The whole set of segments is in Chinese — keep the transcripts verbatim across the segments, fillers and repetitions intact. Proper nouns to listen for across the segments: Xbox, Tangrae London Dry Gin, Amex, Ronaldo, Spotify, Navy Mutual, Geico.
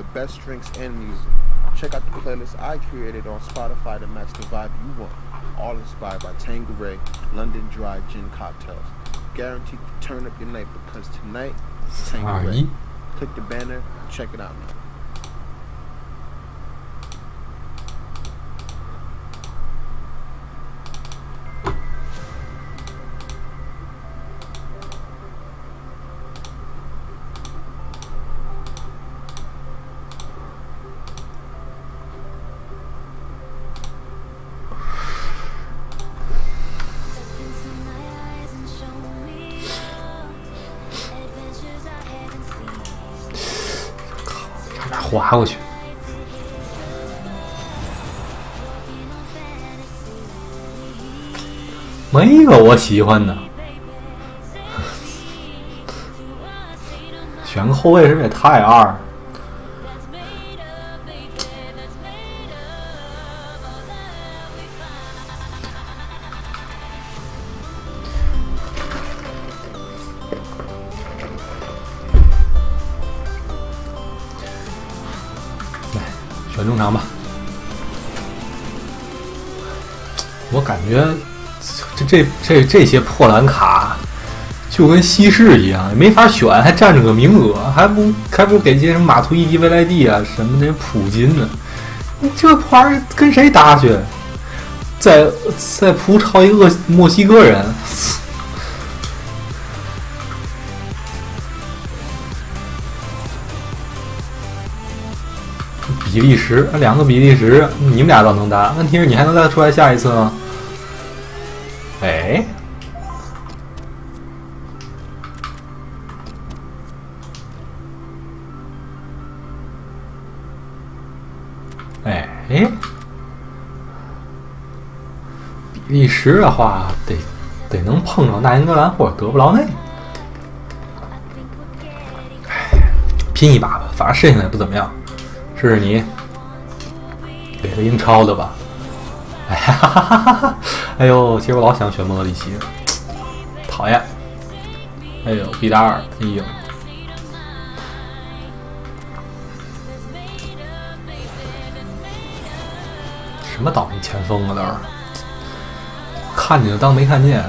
the best drinks and music. Check out the playlist I created on Spotify to match the vibe you want. All inspired by Tangrae London Dry Gin cocktails. Guaranteed to turn up your night because tonight is Tangrae. Click the banner, check it out now.滑过去。没有我喜欢的，选个后卫是不是也太二？正常吧，我感觉这这这这些破蓝卡就跟稀释一样，没法选，还占着个名额，还不还不给些什么马图伊迪、维莱蒂啊什么的普金呢？你这玩意儿跟谁打去？在在葡超一个墨西哥人。比利时，两个比利时，你们俩倒能打。问题是你还能再出来下一次吗？哎，哎，比利时的话，得得能碰上大英格兰或者德布劳内，拼一把吧，反正剩下也不怎么样。这是你给个英超的吧？哎呀哈哈哈哈，哎呦，其实我老想选莫德里奇，讨厌。哎呦，毕达尔，哎呦，什么倒霉前锋啊，都是看见就当没看见。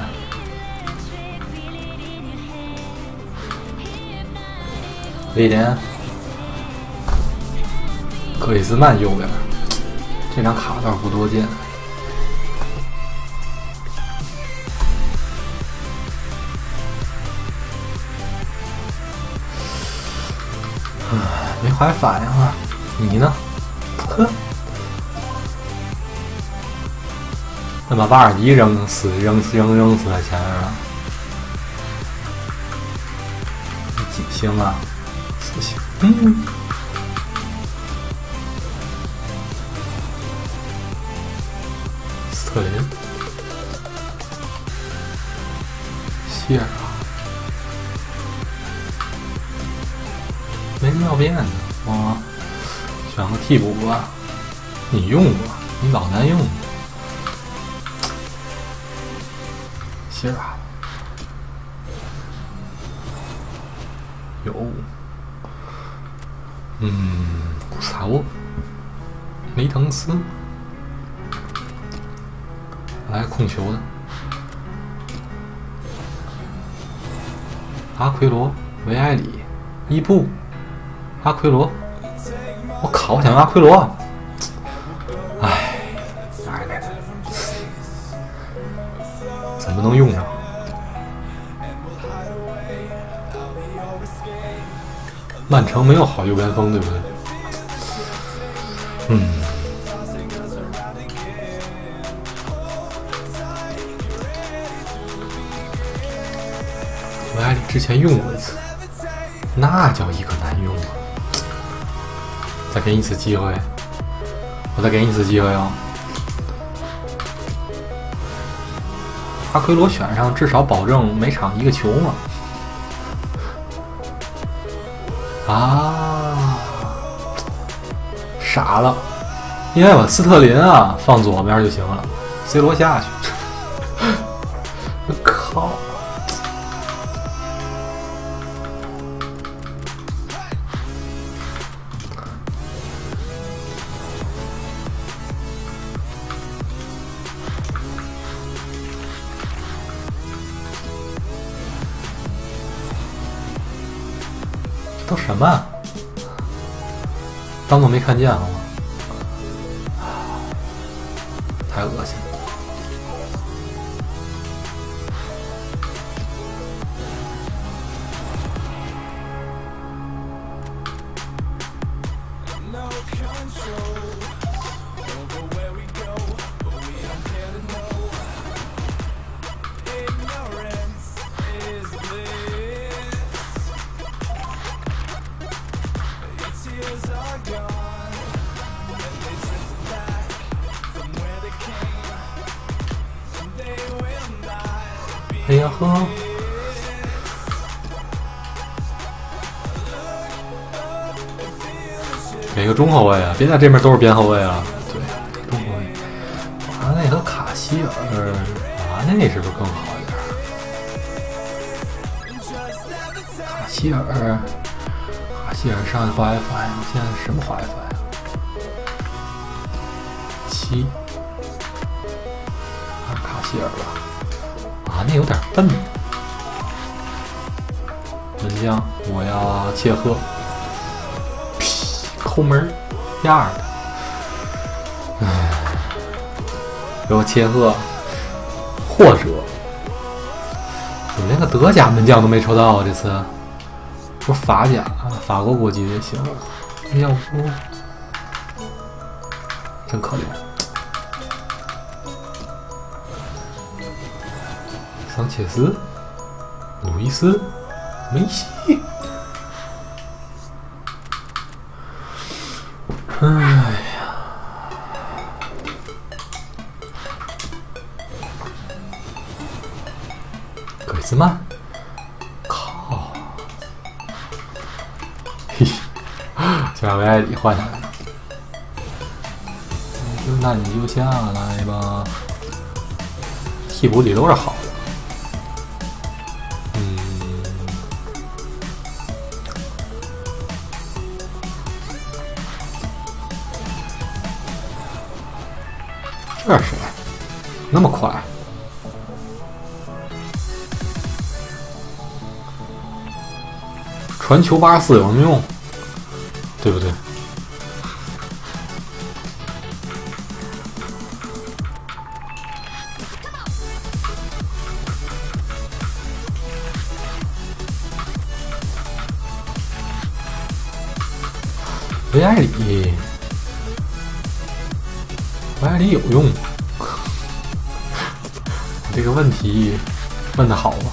威廉。克里斯曼右边，这张卡倒是不多见。没怀反应啊，你呢？呵，那把瓦尔迪扔死，扔死，扔扔死在前面了。几星啊？四星。嗯。特林，谢尔，没什么要变的，我选个替补吧。你用过，你老难用。谢尔，有，嗯，古萨沃，梅滕斯。来控球的阿奎罗、维埃里、伊布、阿奎罗，我靠！我想阿奎罗，哎，哪来的？怎么能用上？曼城没有好右边锋，对不对？嗯。之前用过一次，那叫一个难用啊！再给你一次机会，我再给你一次机会哦。阿奎罗选上，至少保证每场一个球嘛。啊，傻了，因为把斯特林啊放左边就行了 ，C 罗下去。都什么、啊？当做没看见好吗？太恶心了。哎呀呵，给个中后卫啊！别在这面都是边后卫啊！对，给中后卫，华内和卡西尔，华内是不是更好一点？卡希尔，卡希尔上一发 F I， 现在什么发 F I 啊？七，还是卡希尔吧。那有点笨。门将，我要切赫，抠门压耳的。唉，有切赫，或者我连个德甲门将都没抽到啊！这次不是法甲啊，法国国籍也行。要不真可怜。桑切斯、鲁伊斯、梅西，哎呀！格里兹曼，靠！嘿，就把维埃里换下来了。那你就下来吧，替补里都是好。这是谁？那么快？传球八十四有什么用？对不对？维埃里。维埃里有用，这个问题问的好啊！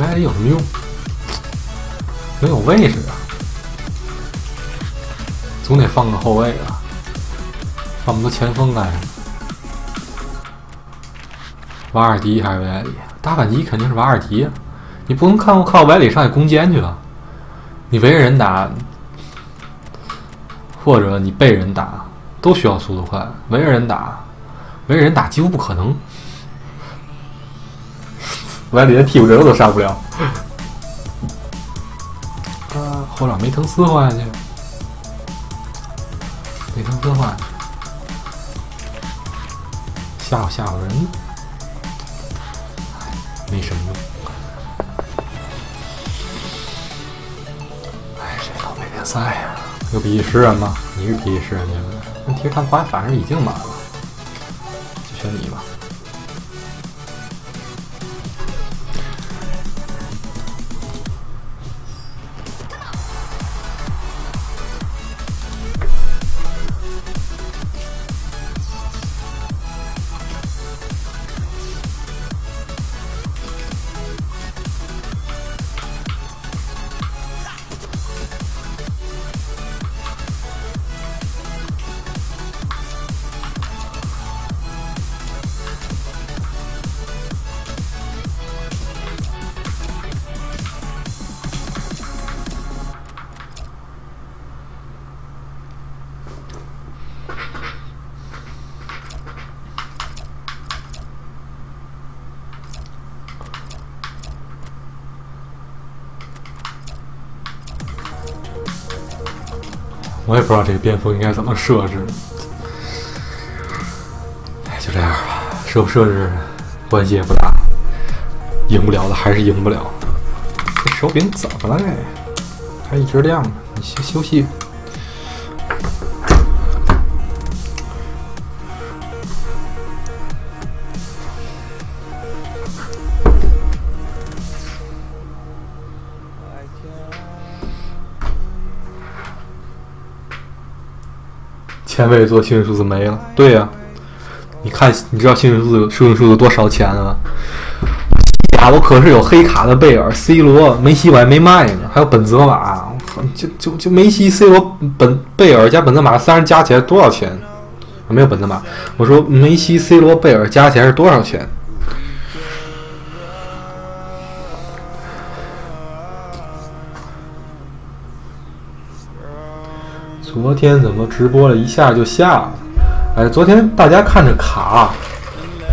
维埃里有什么用？没有位置啊，总得放个后卫啊，放不多前锋干什么？瓦尔迪还是维埃里？打反击肯定是瓦尔迪啊！你不能靠靠维埃里上去攻坚去啊！你围着人打，或者你被人打。都需要速度快，没人打，没人打几乎不可能。我连替补人都杀不了。啊，后场梅滕斯换下去，梅滕斯换下去，吓唬吓唬人，没什么用。哎，这倒霉联赛呀，有比利时人吗？你是比利时人对不对？其实他们好像反正已经满了，就选你吧。我也不知道这个边锋应该怎么设置，哎，就这样吧，设不设置关系也不大，赢不了的还是赢不了，手柄怎么了？还一直亮着，你先休息。千位做幸运数字没了，对呀、啊，你看，你知道幸运数字幸运数字多少钱啊？西甲我可是有黑卡的贝尔、C 罗、梅西，我还没卖呢，还有本泽马，就就就梅西、C 罗、本贝尔加本泽马三人加起来多少钱？没有本泽马，我说梅西、C 罗、贝尔加起来是多少钱？昨天怎么直播了一下就下了？哎，昨天大家看着卡，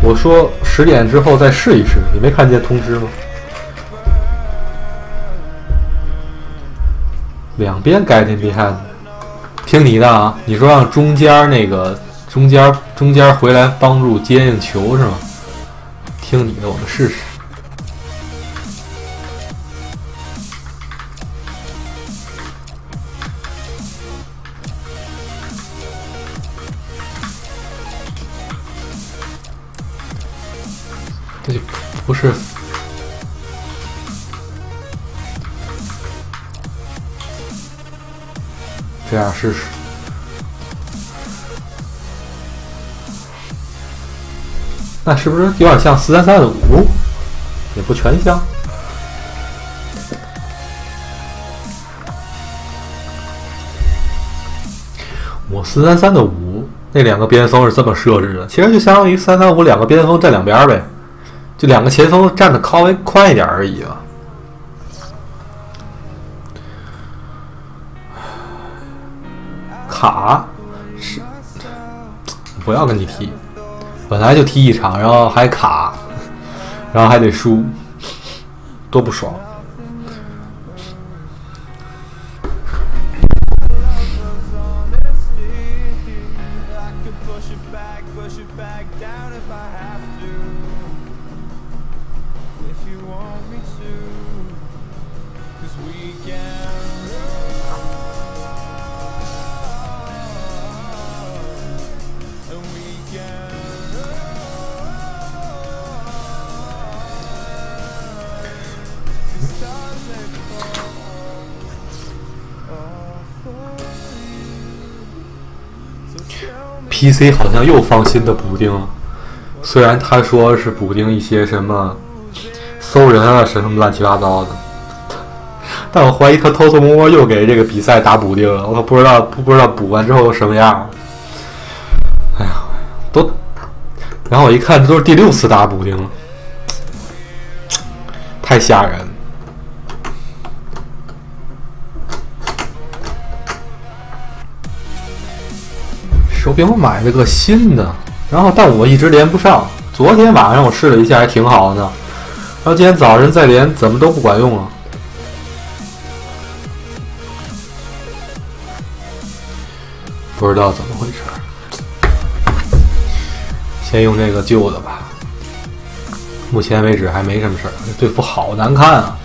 我说十点之后再试一试，你没看见通知吗？两边该进必看，听你的啊！你说让中间那个中间中间回来帮助接应球是吗？听你的，我们试试。不是，这样试试。那是不是有点像四三三的五？也不全像。我四三三的五，那两个边锋是这么设置的，其实就相当于三三五两个边锋站两边呗。就两个前锋站的稍微宽一点而已啊。卡是不要跟你踢，本来就踢一场，然后还卡，然后还得输，多不爽。P C 好像又放新的补丁，虽然他说是补丁一些什么搜人啊什么乱七八糟的，但我怀疑他偷偷摸摸又给这个比赛打补丁了，我不知道不知道补完之后什么样。哎呀，都，然后我一看，这都是第六次打补丁了，太吓人了。手柄我买了个新的，然后但我一直连不上。昨天晚上我试了一下，还挺好的呢。然后今天早晨再连，怎么都不管用啊！不知道怎么回事。先用这个旧的吧。目前为止还没什么事儿。这对付好难看啊！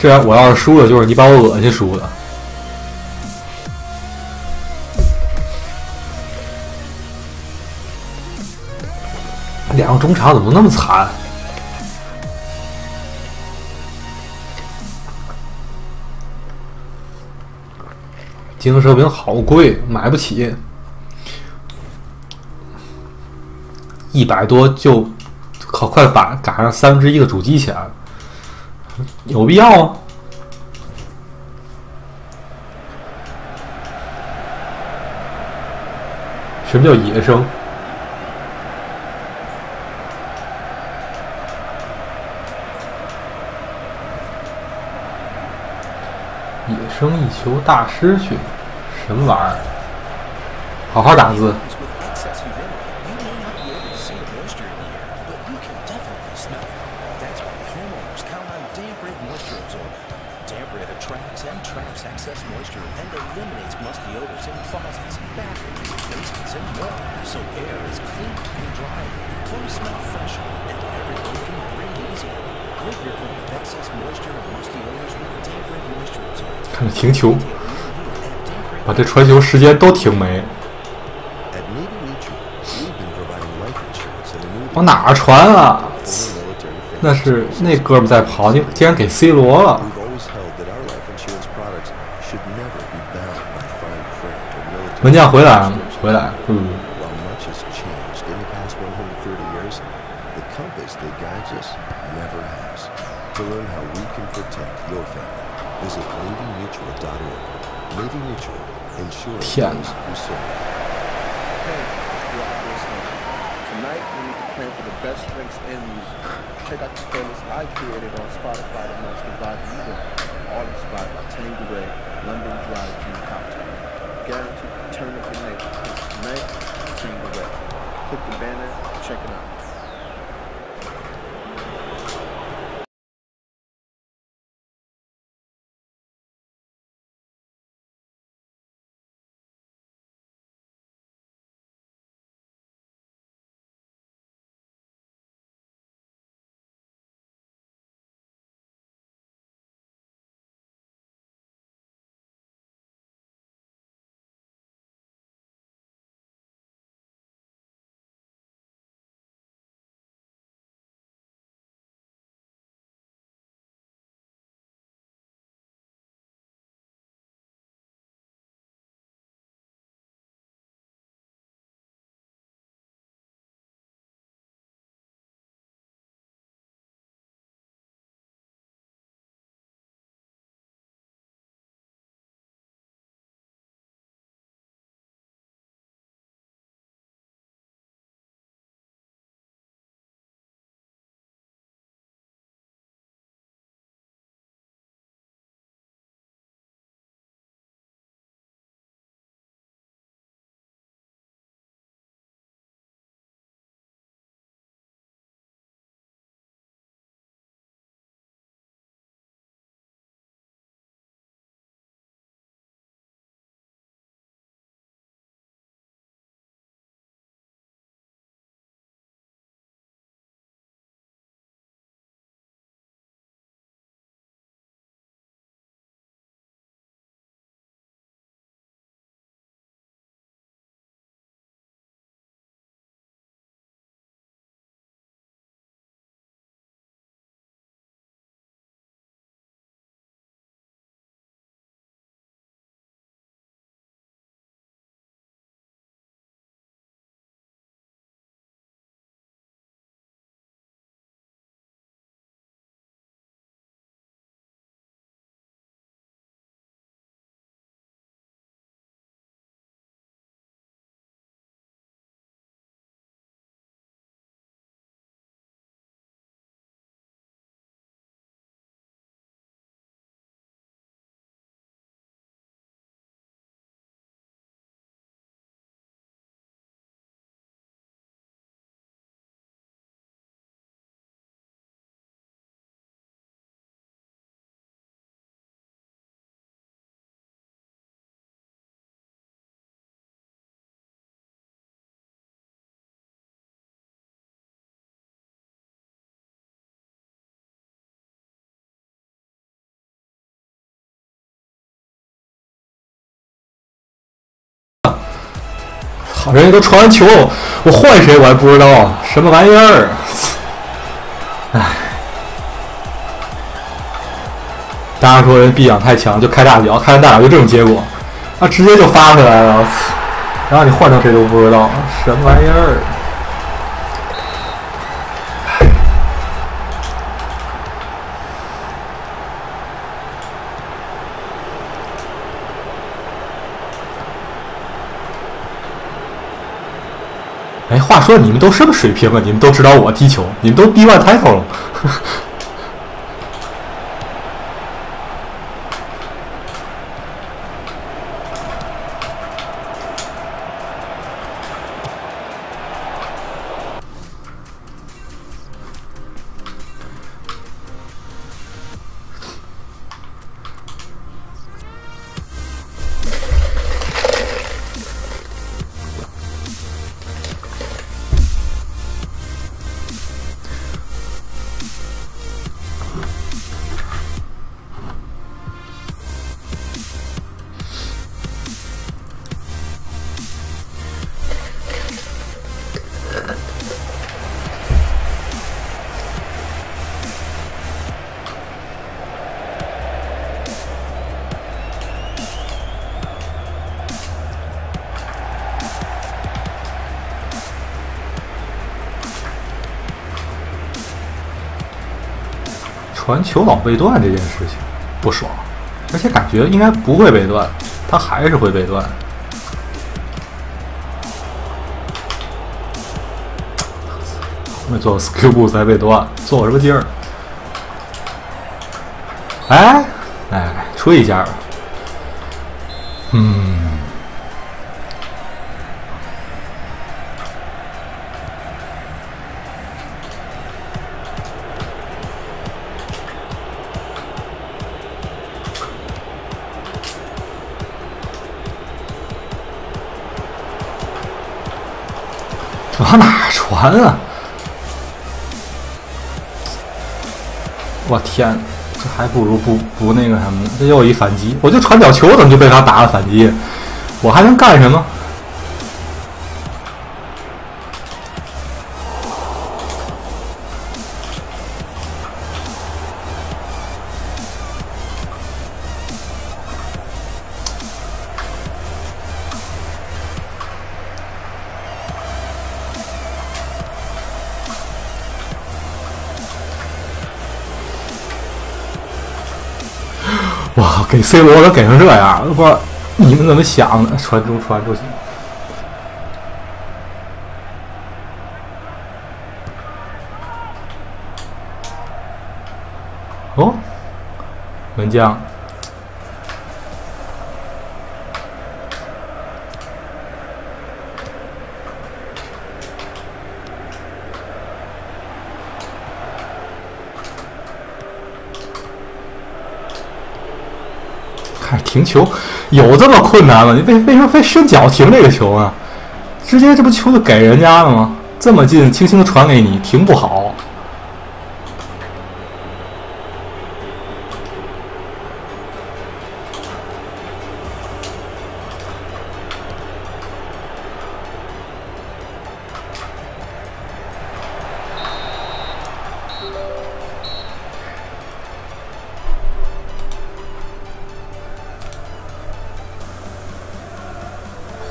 这样我要是输了，就是你把我恶心输的。两个中场怎么那么惨？精英手柄好贵，买不起，一百多就好快把赶上三分之一的主机钱，有必要啊？什么叫野生？争一球大师去，什么玩意儿？好好打字。看着停球，把这传球时间都停没。往哪儿传啊？那是那哥们在跑，你竟然给 C 罗了。门将回来了，回来，嗯。天哪！好，人家都传完球，我换谁我还不知道，什么玩意儿？唉，当然说人臂挡太强，就开大脚，开完大脚就这种结果，啊，直接就发回来了，然后你换成谁都不知道，什么玩意儿？哎，话说你们都什么水平啊？你们都指导我踢球，你们都B one title了。传球老被断这件事情不爽，而且感觉应该不会被断，他还是会被断，后面做 skill boost 还被断，做什么劲儿？哎哎，吹一下吧，嗯。往哪传啊！我天，这还不如不不那个什么呢？这又一反击，我就传角球，怎么就被他打了反击？我还能干什么？给 C 罗都给成这样，我不知道你们怎么想的。传中传出去，哦，门将，停球有这么困难吗？你为为什么非伸脚停这个球啊？直接这不球就给人家了吗？这么近，轻轻的传给你，停不好。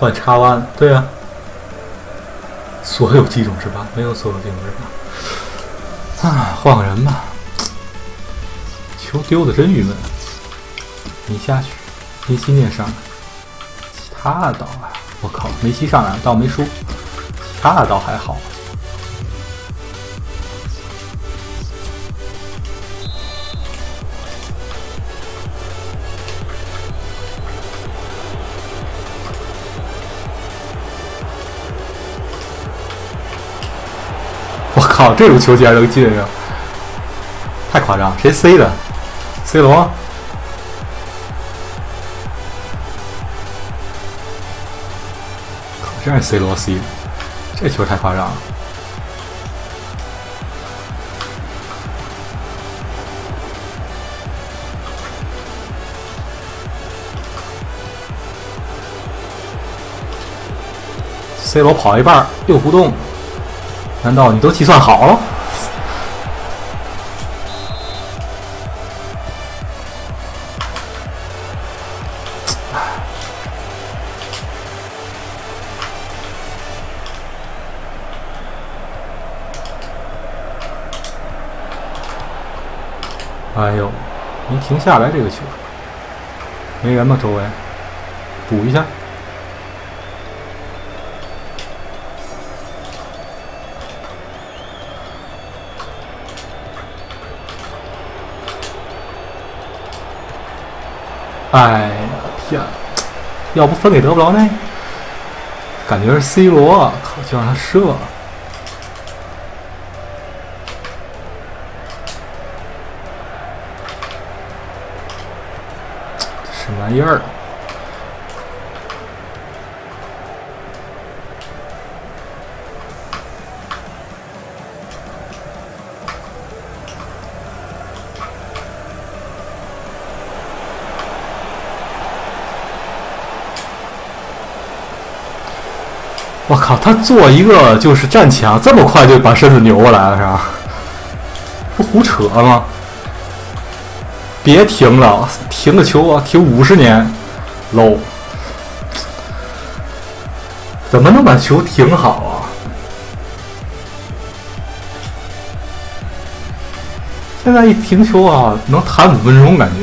换插弯，对啊，所有几种之八，没有所有几种之八。啊，换个人吧。球丢的真郁闷。没下去，梅西念上来，其他的倒啊，我靠，梅西上来倒没输，其他的倒还好。靠，这种球竟然能进啊！太夸张，谁 C 的 ？C 罗？靠，真是 C 罗 C 的，这球太夸张了。C 罗跑一半又不动。难道你都计算好了？哎呦，没停下来这个球，没人吗？周围补一下。哎呀天！要不分给德布劳内，感觉是 C 罗，靠，就让他射了。这什么玩意儿？我靠，他做一个就是站墙，这么快就把身子扭过来了是吧？不胡扯吗？别停了，停个球啊，停五十年 ，low， 怎么能把球停好啊？现在一停球啊，能谈五分钟感觉，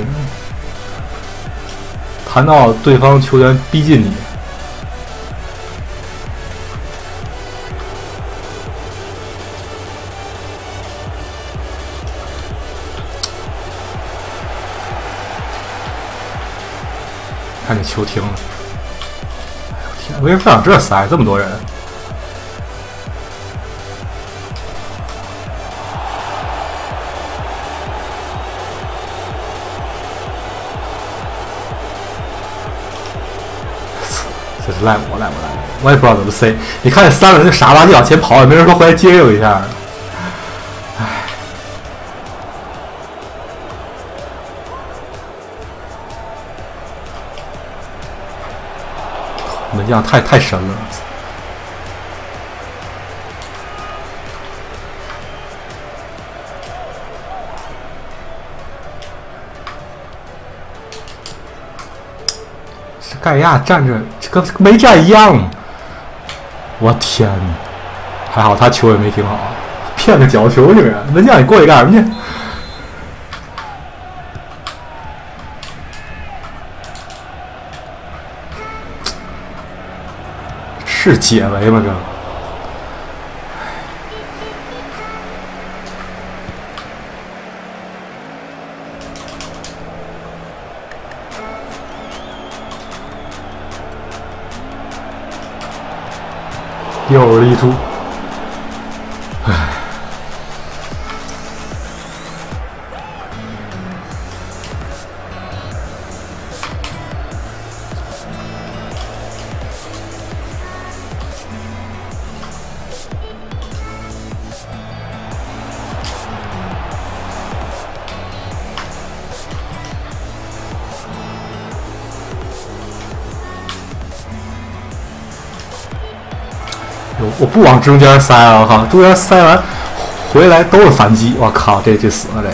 谈到对方球员逼近你。看这球停了，哎呦天！为什么上这塞这么多人？这是赖我，赖我，赖我！我也不知道怎么塞。你看这三个人就傻吧唧往前跑，也没人说回来接应一下。门将太太神了！这盖亚站着，这跟没站一样。我天哪！还好他球也没停好，骗个角球这个人。门将，你过去干什么去？是解围吗？这又是一出，唉，我不往中间塞了，我靠！中间塞完回来都是反击，我靠！这这死了这！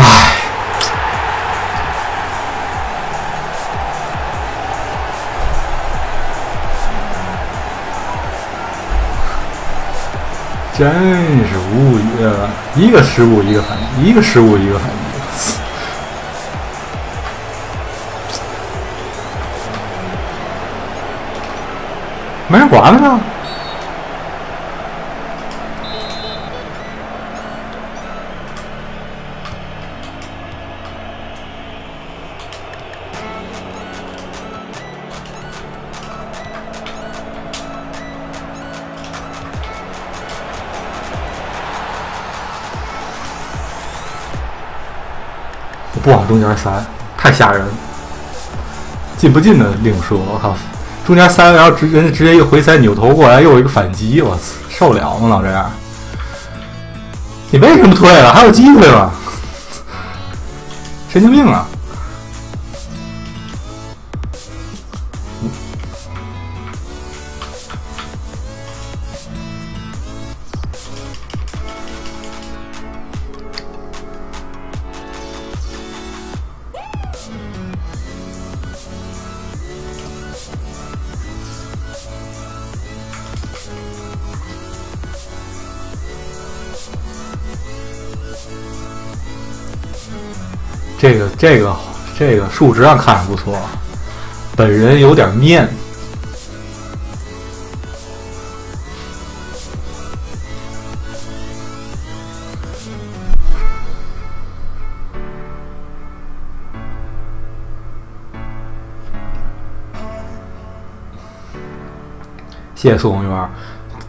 唉，真是无语了！一个失误一个反击，一个失误一个反击。没人管了呢，我不往中间塞，太吓人了。进不进的另说，我靠。中间塞，然后直人家直接一个回塞，扭头过来又一个反击，我受了吗？老这样，你为什么退了？还有机会吗？神经病啊！这个这个这个数值上看着不错，本人有点面。谢谢宋红元。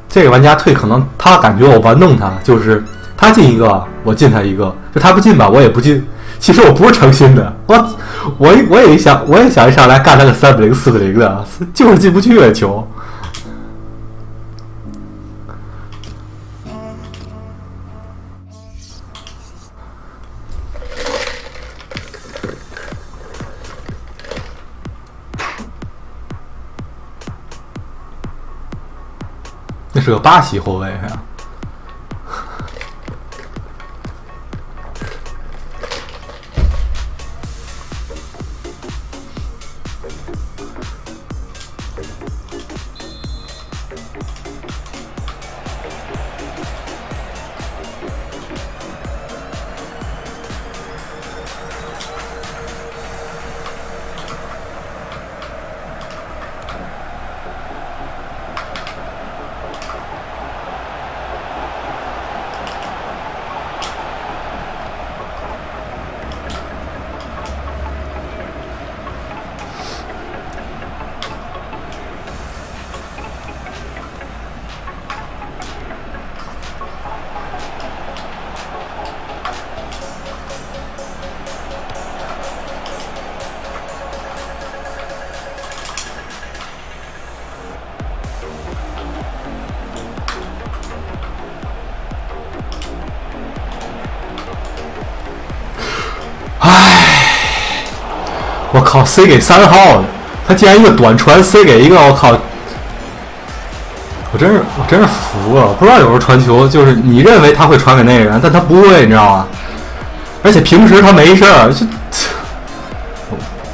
这个玩家退，可能他感觉我玩弄他，就是他进一个，我进他一个，就他不进吧，我也不进。其实我不是诚心的，我我我也想，我也想一上来干他个三比零、四比零的，就是进不去的球。那是个巴西后卫呀、啊。靠，塞给三号，他竟然一个短传塞给一个，我靠！我真是我真是服了，不知道有时候传球就是你认为他会传给那个人，但他不会，你知道吗？而且平时他没事儿，就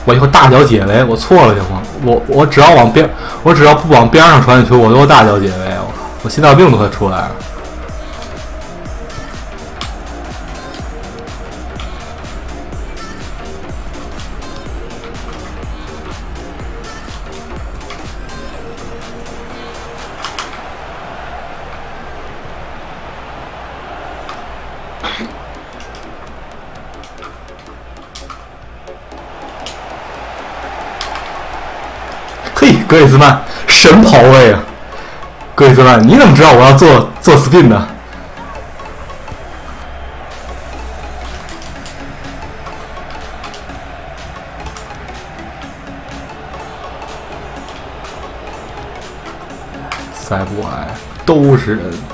我以后大脚解围，我错了行吗？我我只要往边，我只要不往边上传进去，我都大脚解围，我靠，我心脏病都快出来了。格里兹曼神跑位啊！格里兹曼，你怎么知道我要做做 spin 的？塞不矮，都是人。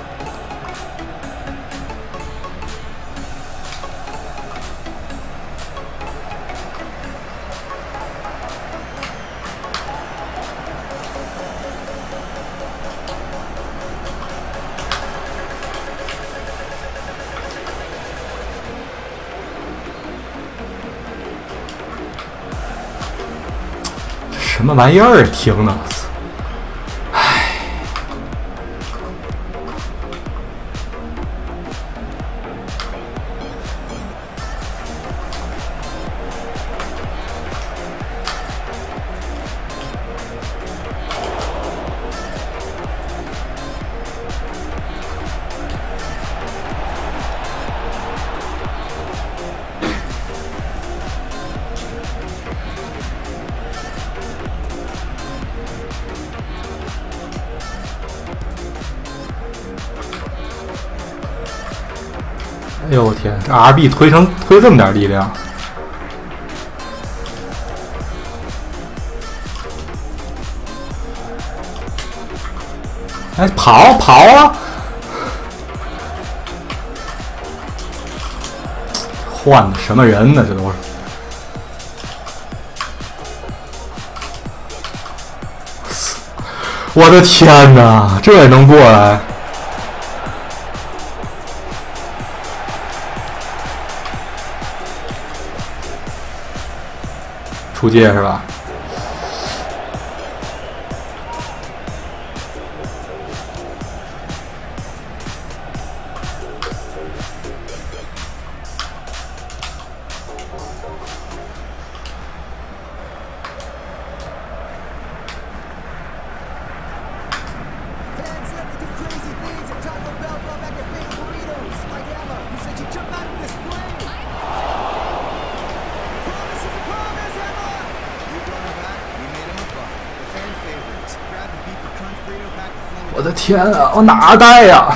什么玩意儿停呢？唉，哎呦我天！这 R B 推成推这么点力量，哎，跑跑啊！换的什么人呢？这都是。我的天哪！这也能过来？出界是吧？我的天啊！我哪带呀、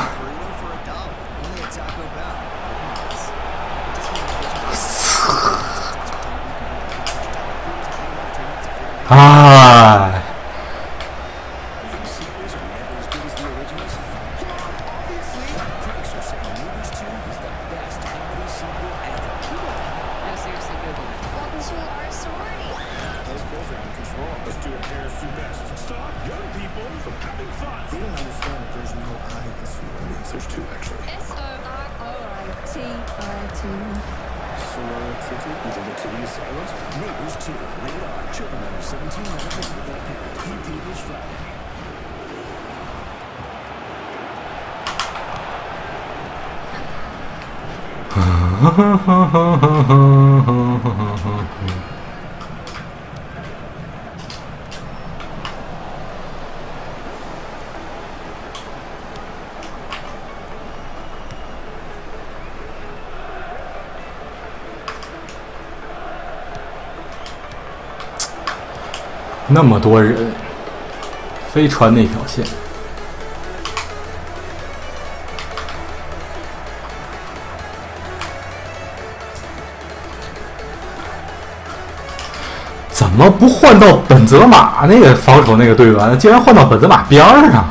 啊？哎！那么多人，非穿那条线。怎么不换到本泽马那个防守那个队员，竟然换到本泽马边上？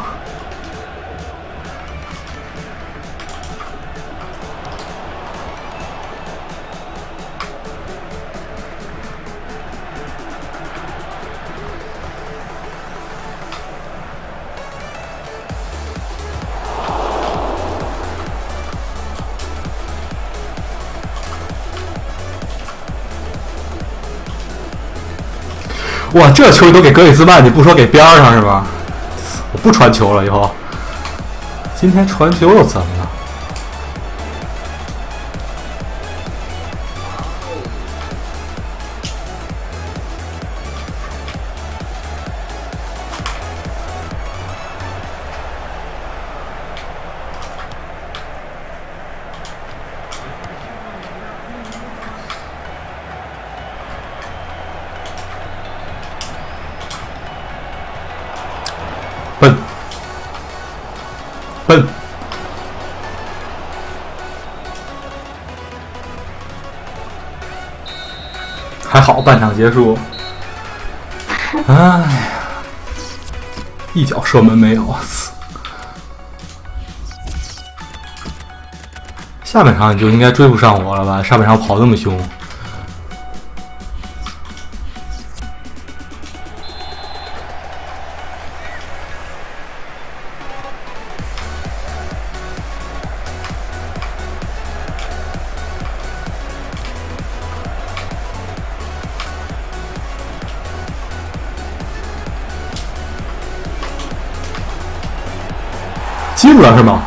哇，这球都给格里兹曼，你不说给边上是吧？我不传球了，以后。今天传球又怎么了？还好，半场结束。哎呀，一脚射门没有。下半场你就应该追不上我了吧？上半场跑那么凶。记住了是吗？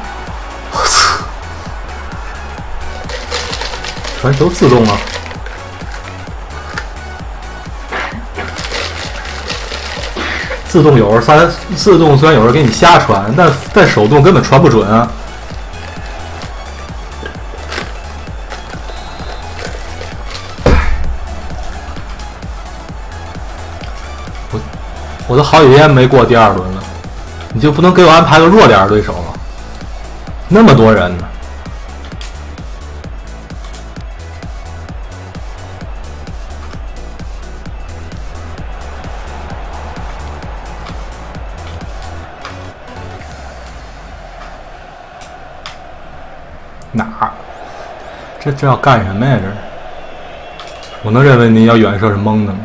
我操！传球自动了。自动有时三，自动虽然有时给你瞎传，但但手动根本传不准啊。我我都好几天没过第二轮了。你就不能给我安排个弱点对手吗？那么多人呢。哪儿？这这要干什么呀？这是？我能认为你要远射是蒙的吗？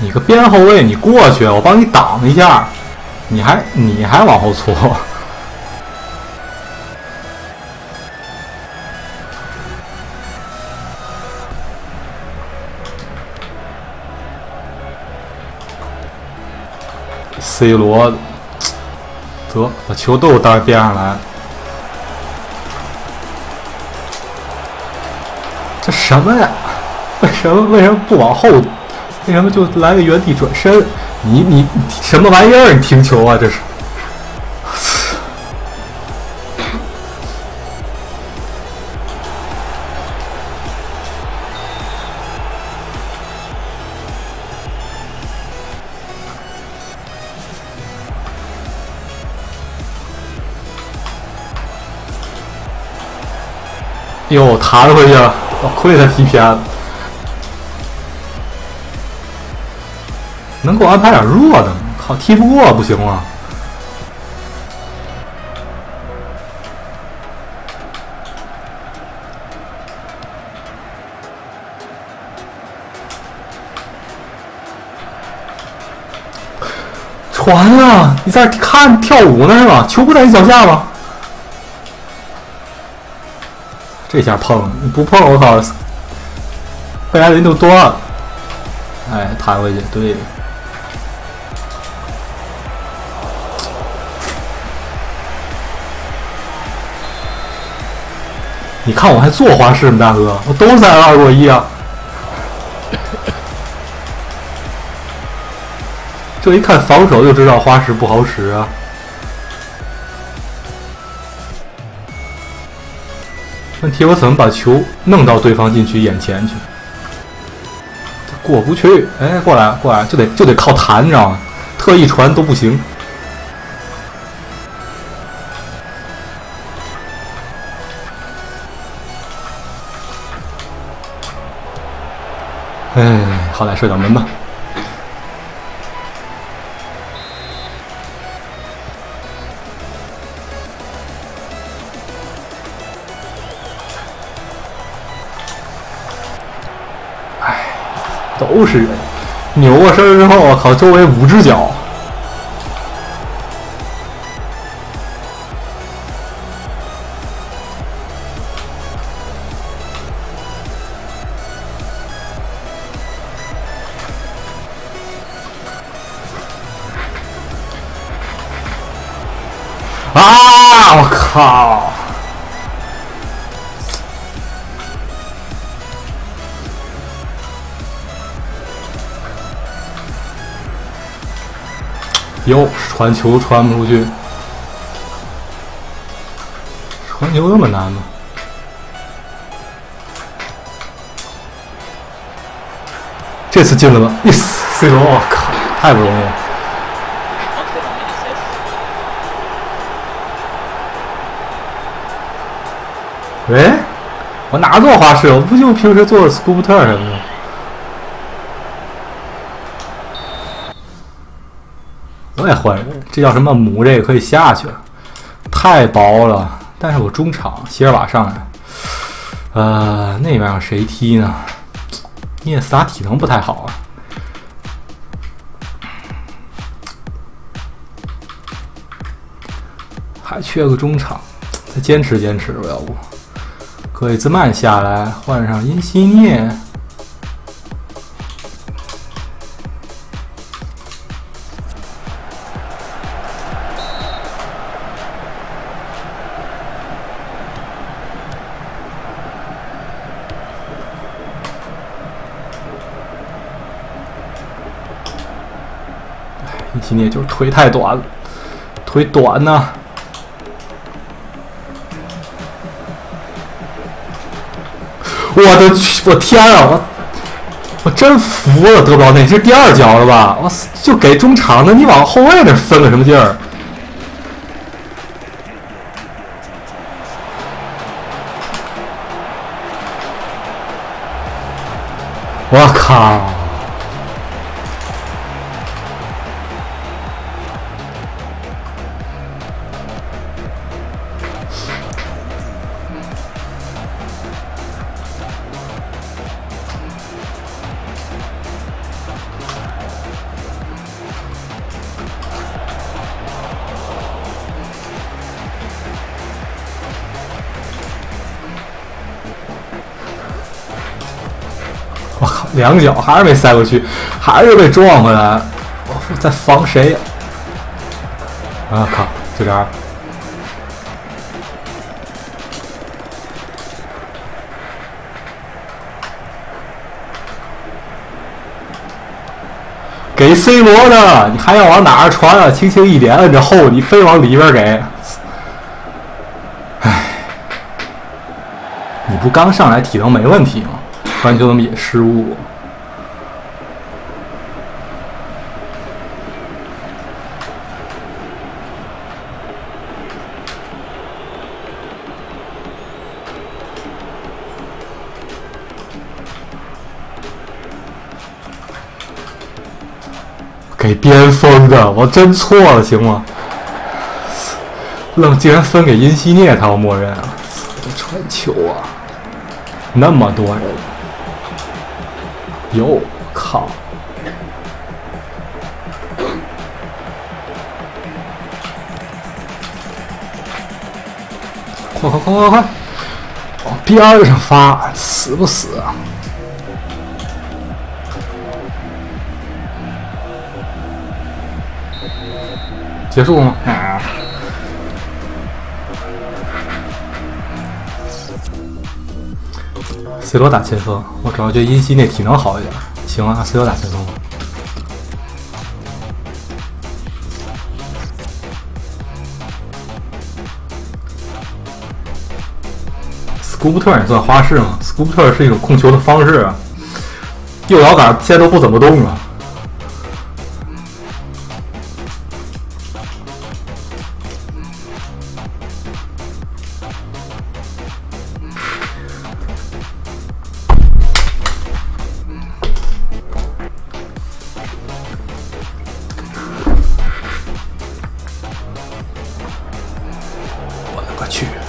你个边后卫，你过去，我帮你挡一下，你还你还往后搓，C 罗得把球都带边上来，这什么呀？为什么为什么不往后？为什么就来个原地转身？你你什么玩意儿？你停球啊！这是。哟，弹回去了！我亏他踢偏了。能给我安排点弱的吗？靠，踢不过不行吗？传啊！你在看跳舞呢是吧？球不在你脚下吗？这下碰，你不碰我靠，被来人就多了。哎，弹回去，对。你看我还做花式吗，大哥？我都在二过一啊！这一看防守就知道花式不好使啊！问题我怎么把球弄到对方禁区眼前去？过不去！哎，过来过来，就得就得靠弹，你知道吗？特意传都不行。哎，好歹射点门吧。都是人。扭过身之后，我靠，周围五只脚。啊！我靠！哟，传球传不出去，传球那么难吗？这次进了吗 ？yes，C 罗，我靠，太不容易了。喂，我哪做花式？我不就平时做 scoop turn 什么的。我也换人，这叫什么母？这个可以下去了，太薄了。但是我中场席尔瓦上来，呃，那边让谁踢呢？涅斯塔体能不太好啊。还缺个中场，再坚持坚持吧，要不？格里兹曼下来，换上因西涅。今天就是腿太短了，腿短呐、啊。我的去，我天啊，我我真服了，德布劳内，这是第二脚了吧？我就给中场的，你往后卫那分个什么劲儿？我靠！两脚还是没塞过去，还是被撞回来。我、哦、在防谁呀、啊？啊靠！就这样。给 C 罗呢？你还要往哪儿传啊？轻轻一点摁着后，你非往里边给。唉，你不刚上来体能没问题吗？传球怎么也失误？给边锋的，我真错了，行吗？愣竟然分给因西涅，他要默认啊！传球啊，那么多人。哟，靠！快快快快快！往边上发，死不死啊？结束吗？啊！C 罗打前锋，我主要觉得因西那体能好一点。行啊 ，C 罗打前锋吧。Scoop turn 也算花式吗 ？Scoop turn 是一种控球的方式啊。右摇杆现在都不怎么动啊。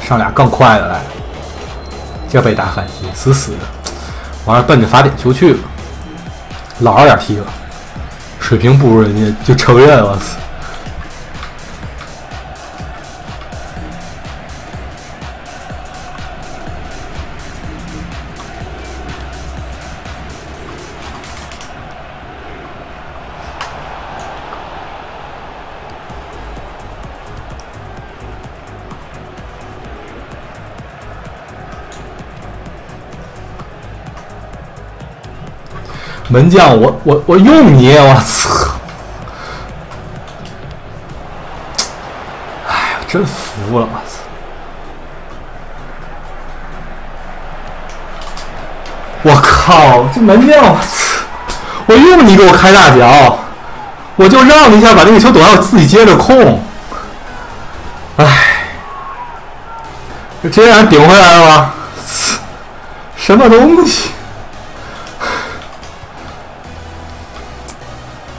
上俩更快的来，这被打反击，死死的，我还是奔着罚点球去了。老实点踢吧，水平不如人家就承认了。门将，我我我用你，我操！哎呀，真服了，我操！我靠，这门将，我操！我用你给我开大脚，我就让你一下，把那个球躲到我自己接着空。哎，这直接让人顶回来了吗？什么东西？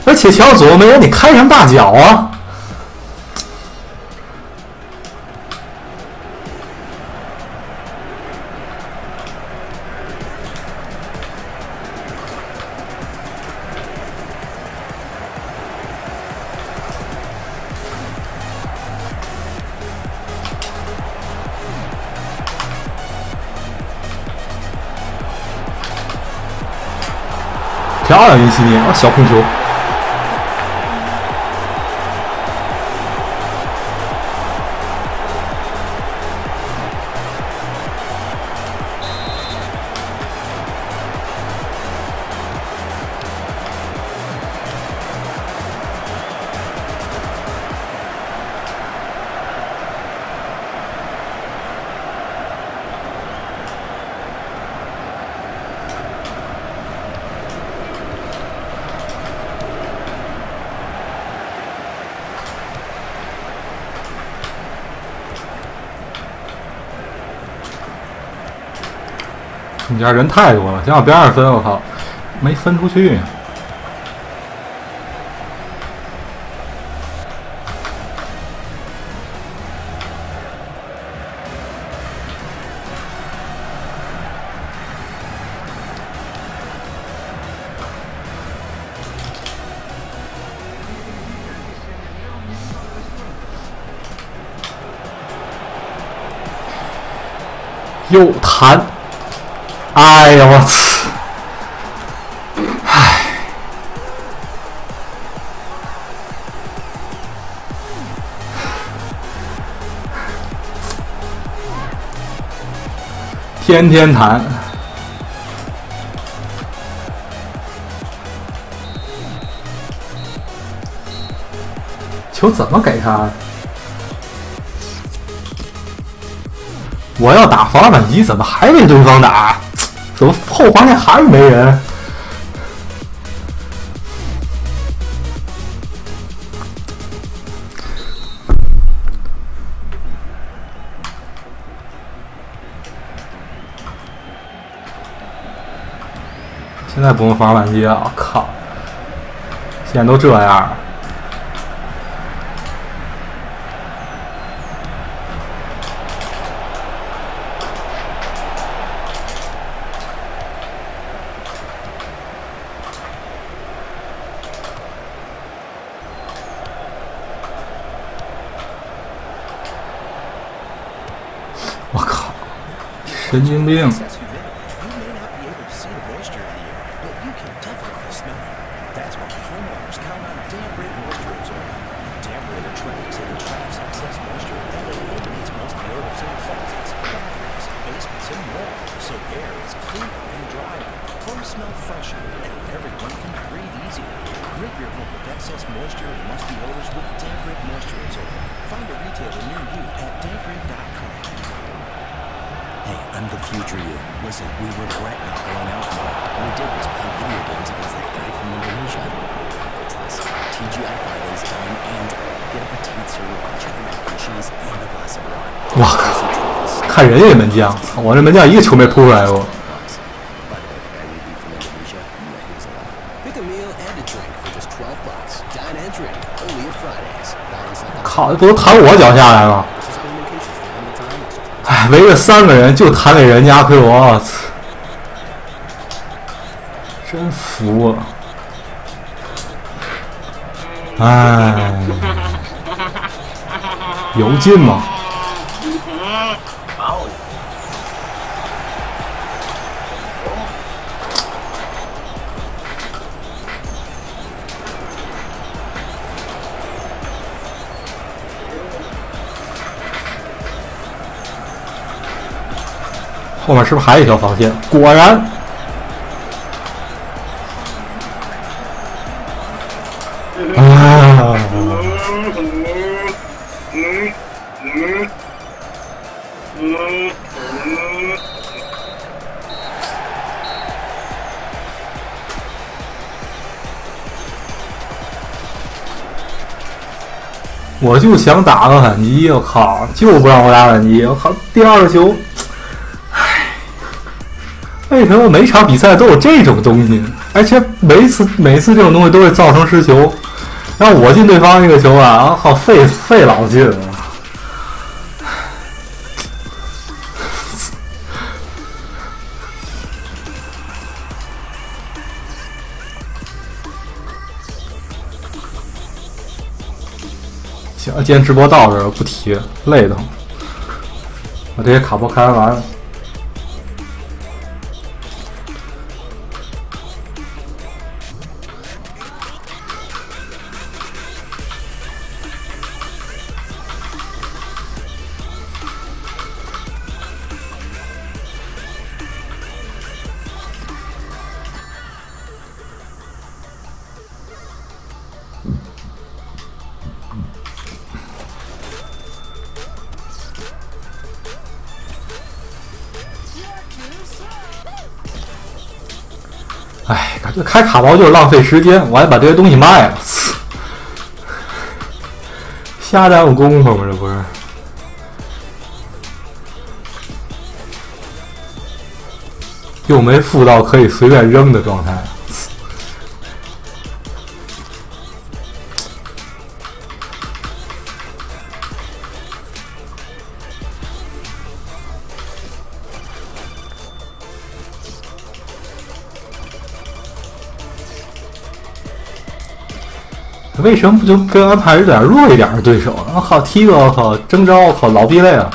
而且小组没人，你开什么大脚啊？漂亮，一七年啊，小控球。你家人太多了，想往边上分，我靠，没分出去。又弹。哎呀，我操！哎，天天谈。球怎么给他？我要打防守反击，怎么还被对方打？怎么后防线还没人？现在不用防反击了，我靠！现在都这样。神经病！I'm the future you. Listen, we regret not going out more. What we did was play video games against that guy from Indonesia. Fix this. T G I Fridays, time Android. Get up a teen cereal, chicken mac and cheese, and a glass of wine. 哇，看人家门将，我这门将一个球没扑出来过。靠，这不都弹我脚下来吗？围着三个人就弹给人家，亏我，真服了。哎，有劲吗？后面是不是还有一条防线？果然，啊！我就想打个反击，我靠，就不让我打反击，我靠，第二个球。为什么每场比赛都有这种东西？而且每次每次这种东西都会造成失球。然后我进对方一个球啊，好费费老劲了。行，今天直播到这儿，不提，累得很。我这些卡波开完了。开卡包就是浪费时间，我还把这些东西卖了，瞎耽误功夫吗？这不是？又没富到可以随便扔的状态。为什么不就跟安排有点弱一点的对手？我靠，踢个我靠征召我靠老逼累了。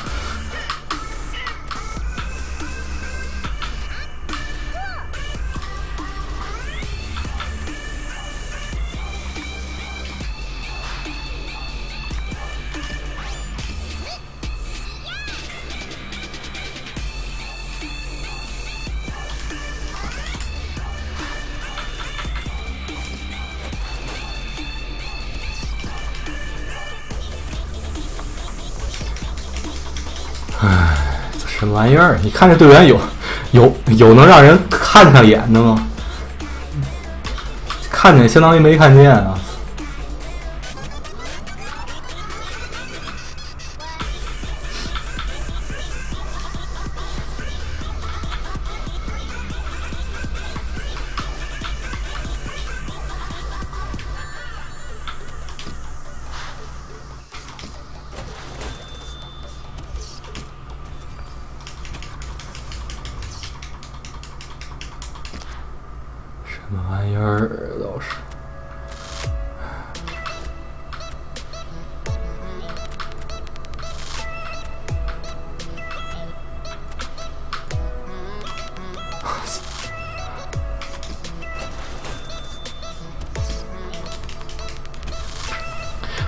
玩意儿，你看这队员有有有能让人看上眼的吗？看见相当于没看见啊！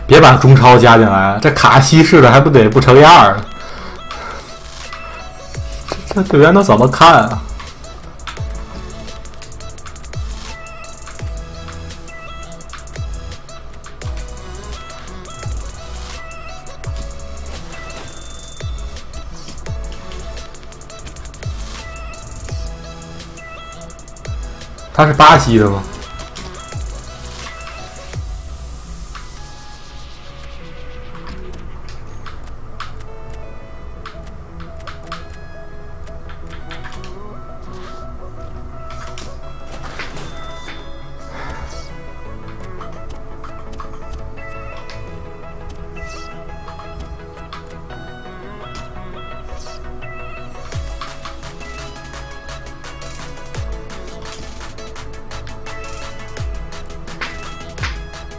别把中超加进来，这卡稀释的还不得不成样儿？这队员能怎么看啊？他是巴西的吗？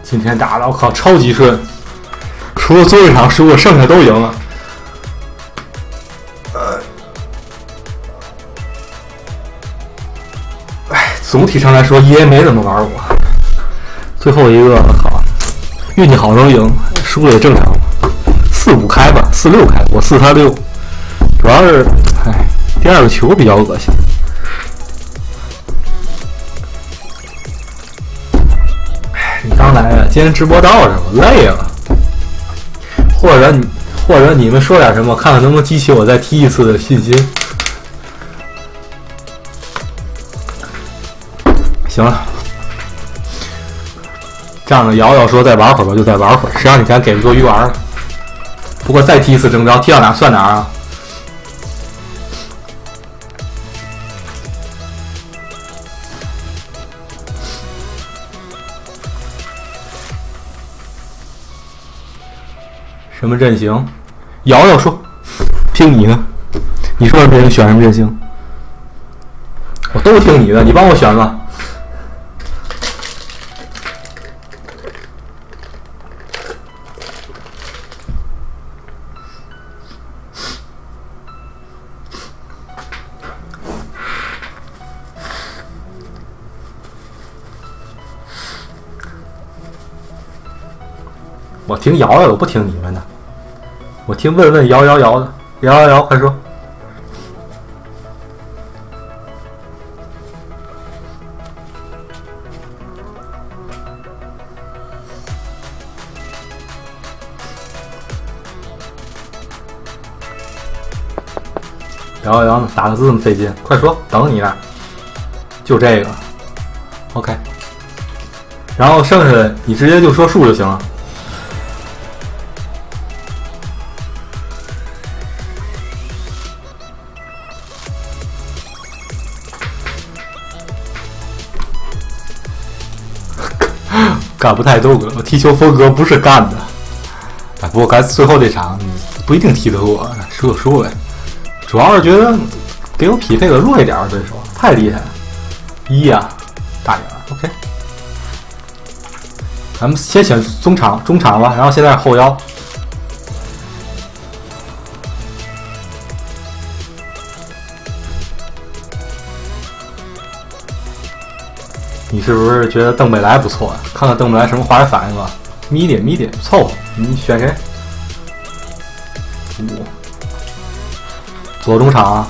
今天打的我靠超级顺，除了最后一场输，我剩下都赢了。呃，哎，总体上来说 E A 没怎么玩我，最后一个好运气好能赢，输了也正常。四五开吧，四六开，我四三六，主要是哎第二个球比较恶心。刚来啊，今天直播到这，我累了。或者你，或者你们说点什么，看看能不能激起我再踢一次的信心。行了，仗着瑶瑶说再玩会儿吧，就再玩会儿。谁让你敢给不做鱼丸了？不过再踢一次征召，踢到哪算哪啊！什么阵型？瑶瑶说，听你呢。你说什么人选什么阵型？我都听你的，你帮我选吧。我听瑶瑶的，我不听你们的。我听问问摇摇摇的，摇摇摇，快说！摇摇摇，打个字这么费劲，快说！等你呢，就这个 ，OK。然后剩下的你直接就说数就行了。干不太多个，我踢球风格不是干的。哎，不过该最后这场不一定踢得过，输就输呗。主要是觉得给我匹配的弱一点的对手太厉害了。一呀、啊，大点 ，OK。咱们先选中场，中场吧，然后现在后腰。你是不是觉得邓贝莱不错、啊？看看邓贝莱什么化学反应吧。眯点眯点，凑合。你选谁？五左中场、啊。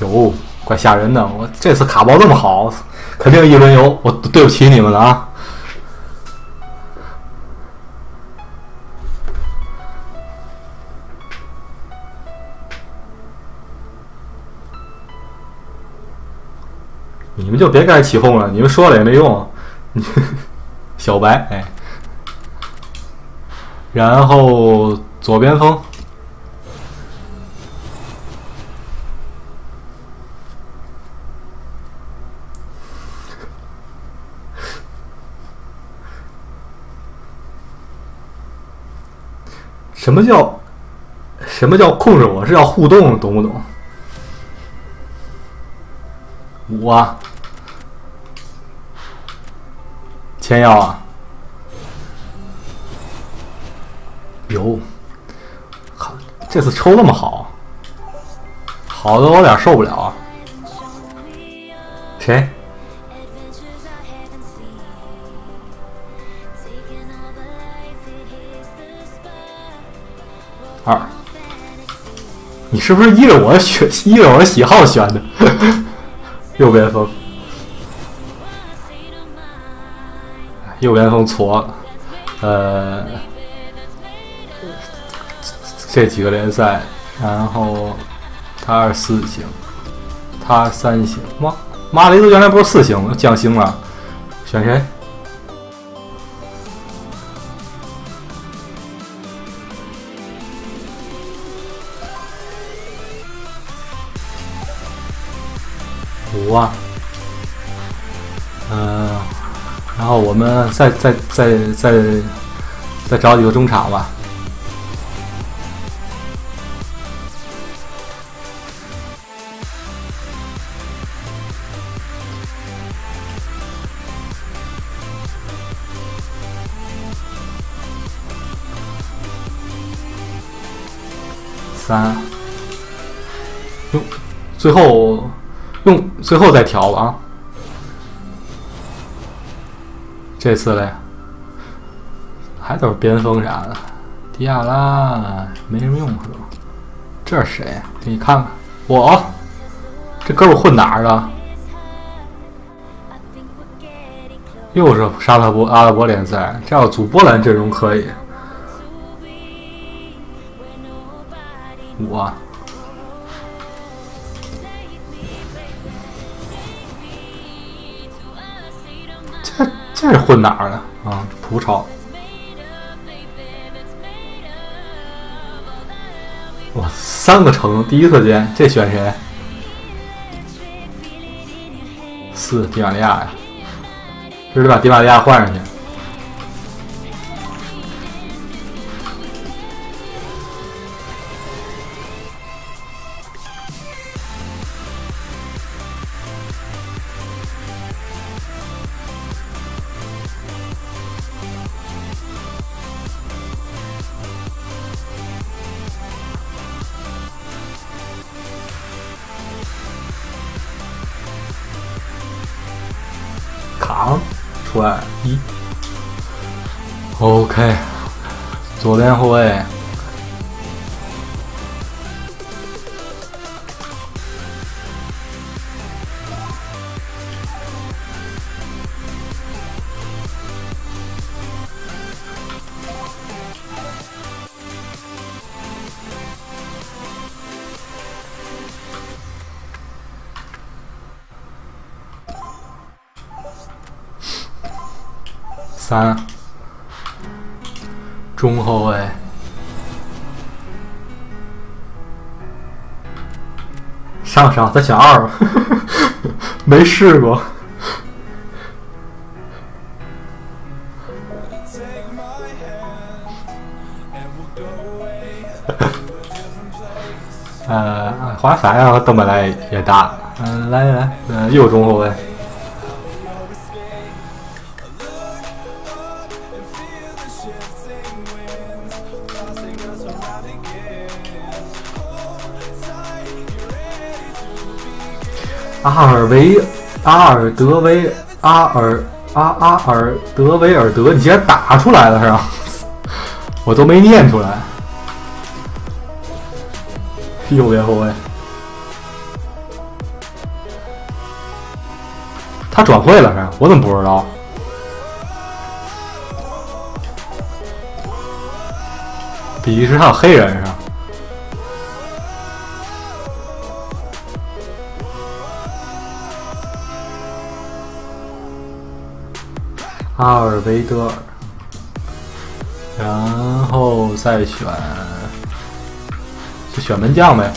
有，怪吓人的。我这次卡包这么好，肯定一轮游。我对不起你们了啊。你们就别该起哄了，你们说了也没用。小白，哎，然后左边锋，什么叫什么叫控制我？是要互动，懂不懂？五啊。前腰啊，有，靠，这次抽那么好，好的我有点受不了啊。谁？二，你是不是依着我选，依着我喜好选的？右边锋。右边锋挫了，呃，这几个联赛，然后他二四星，他三星，妈马雷斯原来不是四星，降星了，选谁？五啊，呃。然后我们再再再再再找几个中场吧。三，用最后用最后再调吧啊。这次嘞，还都是边锋啥的，迪亚拉没什么用是吧？这是谁？给你看看我，这哥们混哪儿的？又是沙特伯阿拉伯联赛，这要组波兰阵容可以。我，这这是混哪儿的啊？葡超。哇，三个城，第一次见，这选谁？四迪玛利亚呀。直接把迪玛利亚换上去，扛出来一 ，OK， 左边后卫，三，中后卫，上上再选二吧，没试过。呃，华法呀，和邓本来也大。嗯、呃，来来，呃，右中后卫。阿尔维阿尔德维阿尔阿阿尔德维尔德，你竟然打出来了是吧？我都没念出来。右边后卫，他转会了是吧？我怎么不知道？比利时还有黑人是吧？阿尔维德尔，然后再选，就选门将呗。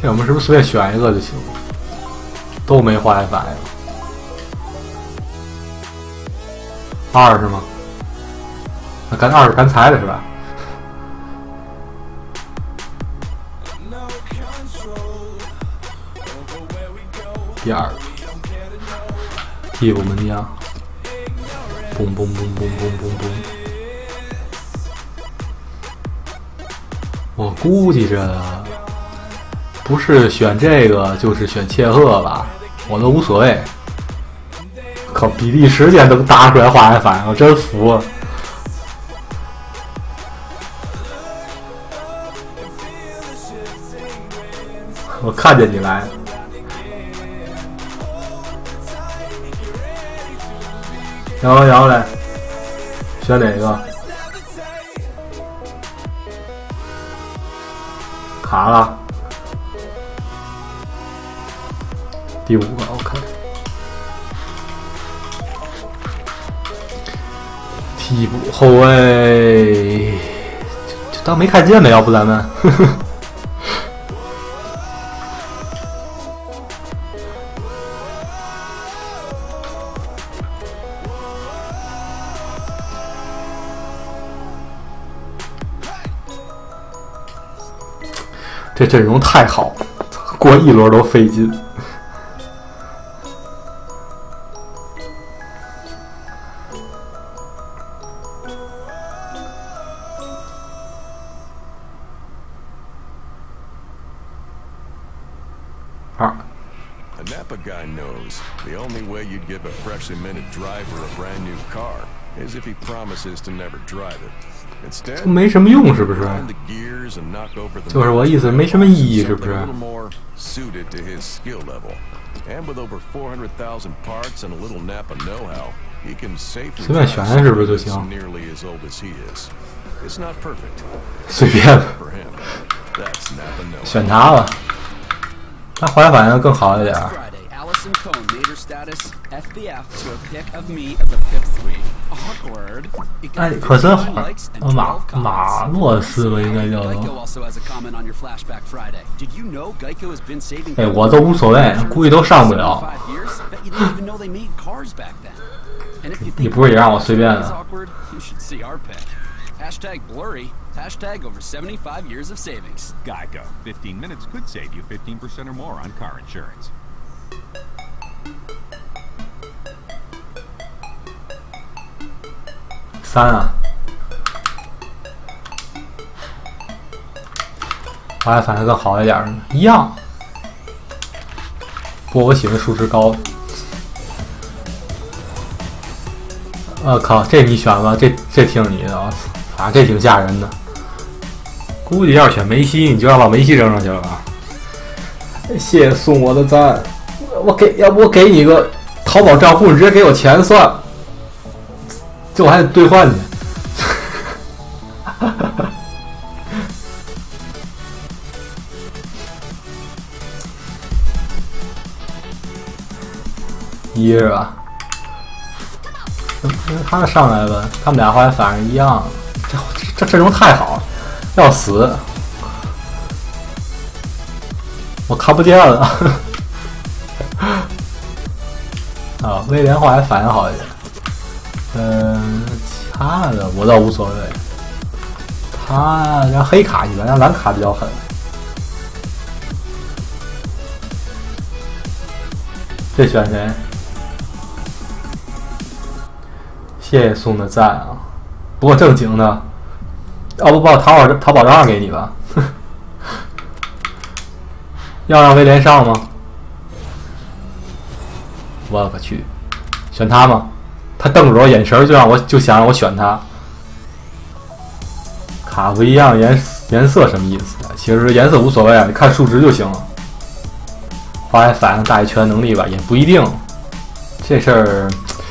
这我们是不是随便选一个就行？都没花 F I 了，二是吗？那干二是干才的是吧？第二，替补门将，嘣嘣嘣嘣嘣嘣嘣！我估计着不是选这个就是选切赫吧，我都无所谓。靠，比利时间能打出来化学反应，我真服了。我看见你来了。摇来摇来，选哪个？卡了，第五个 ，OK。替补后卫，就就当没看见呗，要不咱们。呵呵这阵容太好了，过一轮都费劲。A Napa guy knows the only way you'd give a freshly minted driver a brand new car is if he promises to never drive it. Instead, 没什么用是不是？就是我意思，没什么意义是不是？ suited to his skill level, and with over four hundred thousand parts and a little Napa know-how, he can safely drive nearly as old as he is. It's not perfect. 随便吧，选他吧。 那回来反应更好一点。埃里克森好，马马洛斯吧，应该叫做。哎，我都无所谓，估计都上不了。你不是也让我随便的？ Hashtag blurry. Hashtag over seventy-five years of savings. Geico. fifteen minutes could save you fifteen percent or more on car insurance. three啊。我还反正更好一点，一样。不过我喜欢数值高。我、啊、靠，这你选吧，这这听你的啊。 啊，这挺吓人的。估计要是选梅西，你就要把梅西扔上去了吧？谢谢送我的赞，我给，要不我给你一个淘宝账户，你直接给我钱算，这我还得兑换去。一是吧？他们上来吧，他们俩后来反正一样。 这这阵容太好，要死！我看不见了。啊，威廉后来反应好一点。嗯、呃，其他的我倒无所谓。他让黑卡一般，让蓝卡比较狠。这选谁？谢谢送的赞啊！ 不过正经的，要不把我淘宝淘宝账给你吧？要让威廉上吗？我可去，选他吗？他瞪着我眼神就让我就想让我选他。卡不一样颜颜色什么意思？其实颜色无所谓啊，你看数值就行了。花还反应大一圈能力吧，也不一定。这事儿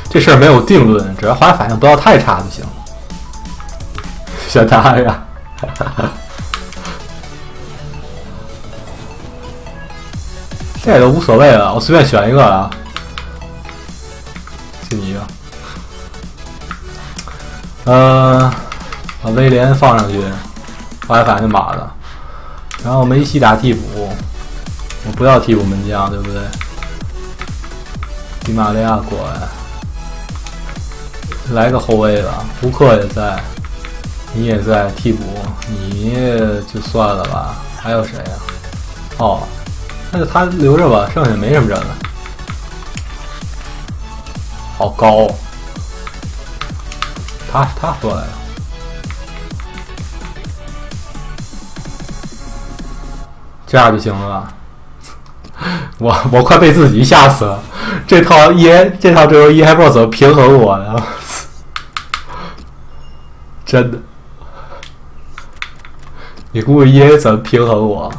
这事儿没有定论，只要花反应不要太差就行。 选他呀！这都无所谓了，我随便选一个啊。就你一个。呃，把威廉放上去，我还反正马的。然后梅西打替补，我不要替补门将，对不对？迪玛利亚过来，来个后卫吧，胡克也在。 你也在替补，你就算了吧。还有谁呀、啊？哦，那就他留着吧，剩下没什么人了。好高、哦，他他过来了。这样就行了吧？我我快被自己吓死了。这套 E A 这套这游 E A Boss 平衡我了，真的。 你估计 E A 怎么平衡我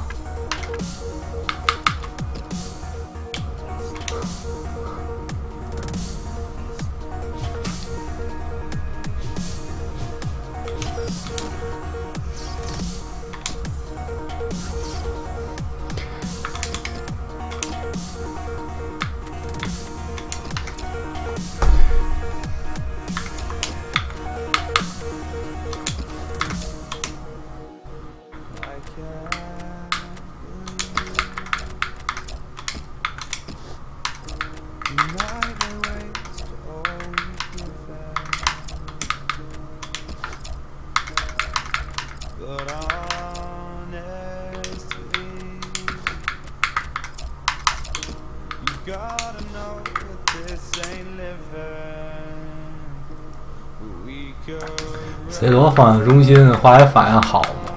？C罗放在中心，化学反应好吗？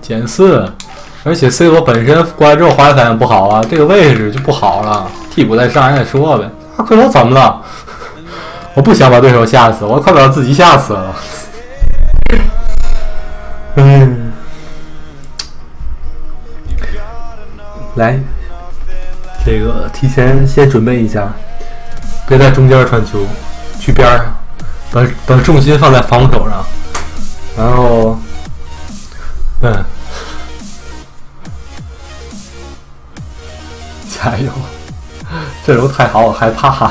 减四，而且 C 罗本身过来之后滑球反应不好啊，这个位置就不好了，替补再上人再说呗。啊，快手怎么了？我不想把对手吓死，我快把自己吓死了。嗯，来，这个提前先准备一下，别在中间传球，去边上，把把重心放在防守上，然后，嗯。加油！阵容太好，我害怕。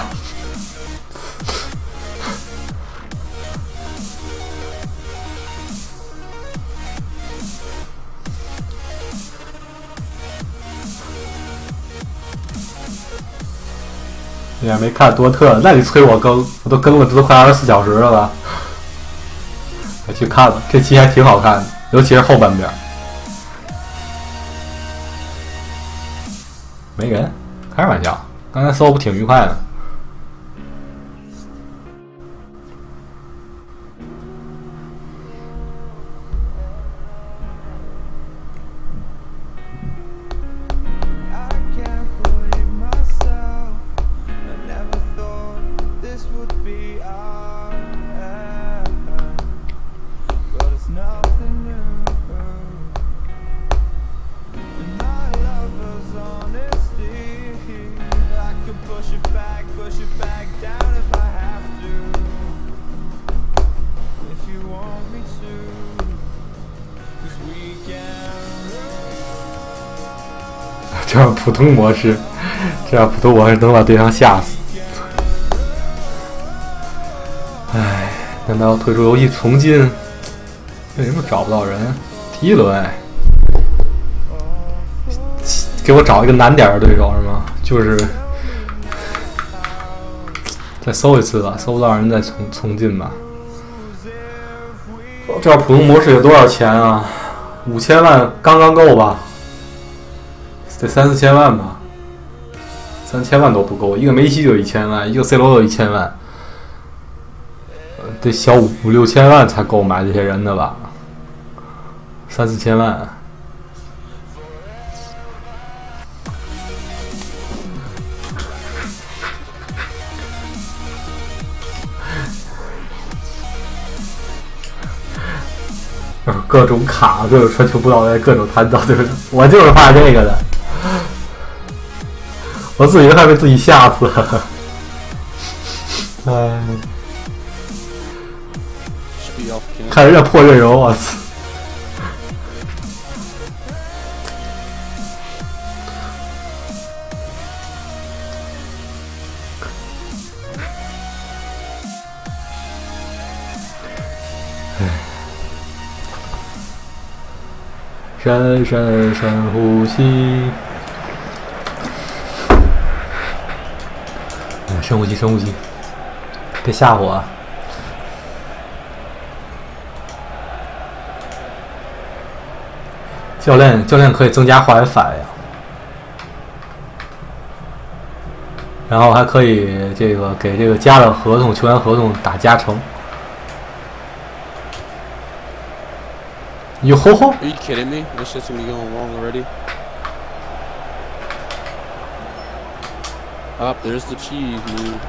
你还没看多特？那你催我更，我都更了，这都快二十四小时了吧？我去看了，这期还挺好看的，尤其是后半边。没人，开什么玩笑？刚才搜不挺愉快的。这样普通模式，这样普通模式能把对方吓死。唉，难道退出游戏重进？为什么找不到人？第一轮，给我找一个难点的对手是吗？就是再搜一次吧，搜不到人再重重进吧。这样普通模式有多少钱啊？五千万刚刚够吧？得三四千万吧，三千万都不够。一个梅西就一千万，一个 C 罗就一千万，得小五五六千万才够买这些人的吧？三四千万，各种卡，各种传球不到位，各种弹跳，对不对？我就是怕这个的。我自己都快被自己吓死了，哎，看人家破阵容，我操！哎，深深深呼吸。深呼吸，深呼吸，别吓我啊！教练，教练可以增加化学反应，然后还可以这个给这个加的合同、球员合同打加成。哟吼吼！Up there's the cheese move.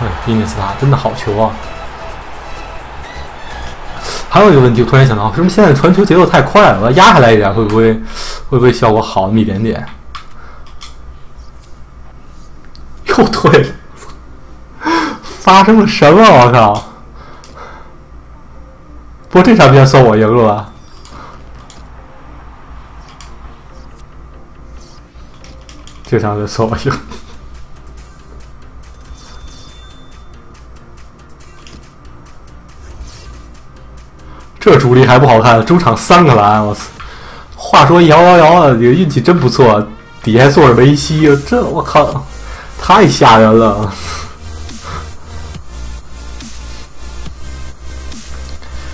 哎，比尼斯塔真的好球啊！还有一个问题，我突然想到，是不是现在传球节奏太快了？压下来一点，会不会会不会效果好那么一点点？又退了，发生了什么？我靠！不过这场比赛算我赢了吧？这场就算我赢了。这主力还不好看，中场三个篮，我操！话说摇摇摇的，你运气真不错，底下坐着梅西，这我靠！太吓人了！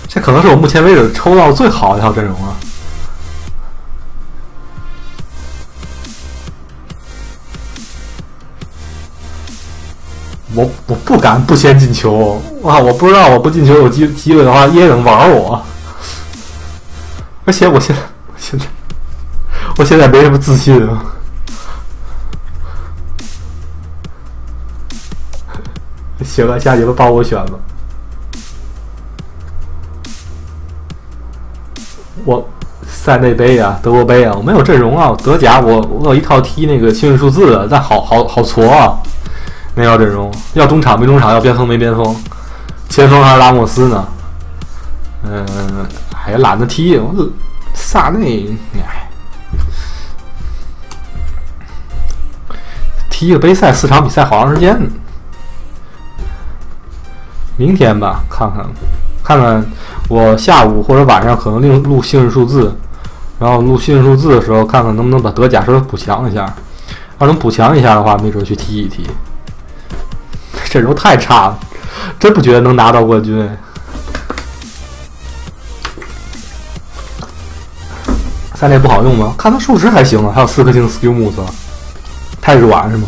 这可能是我目前为止抽到最好的一套阵容了。我我不敢不先进球啊！我不知道我不进球有机机会的话，耶能玩我。而且我现在我现在我现在没什么自信啊。行了，下节目帮我选吧。我塞内杯啊，德国杯啊，我没有阵容啊。德甲我我有一套踢那个幸运数字的，但好好好挫啊，没有阵容。要中场没中场，要边锋没边锋，前锋还是拉莫斯呢。嗯、呃，还懒得踢。我萨内，哎，踢一个杯赛四场比赛好长时间呢。明天吧，看看，看看我下午或者晚上可能另录幸运数字，然后录幸运数字的时候，看看能不能把德甲稍微补强一下。要能补强一下的话，没准去踢一踢。阵容太差了，真不觉得能拿到冠军。三连不好用吗？看他数值还行啊，还有四颗星 skill moves， 太软是吗？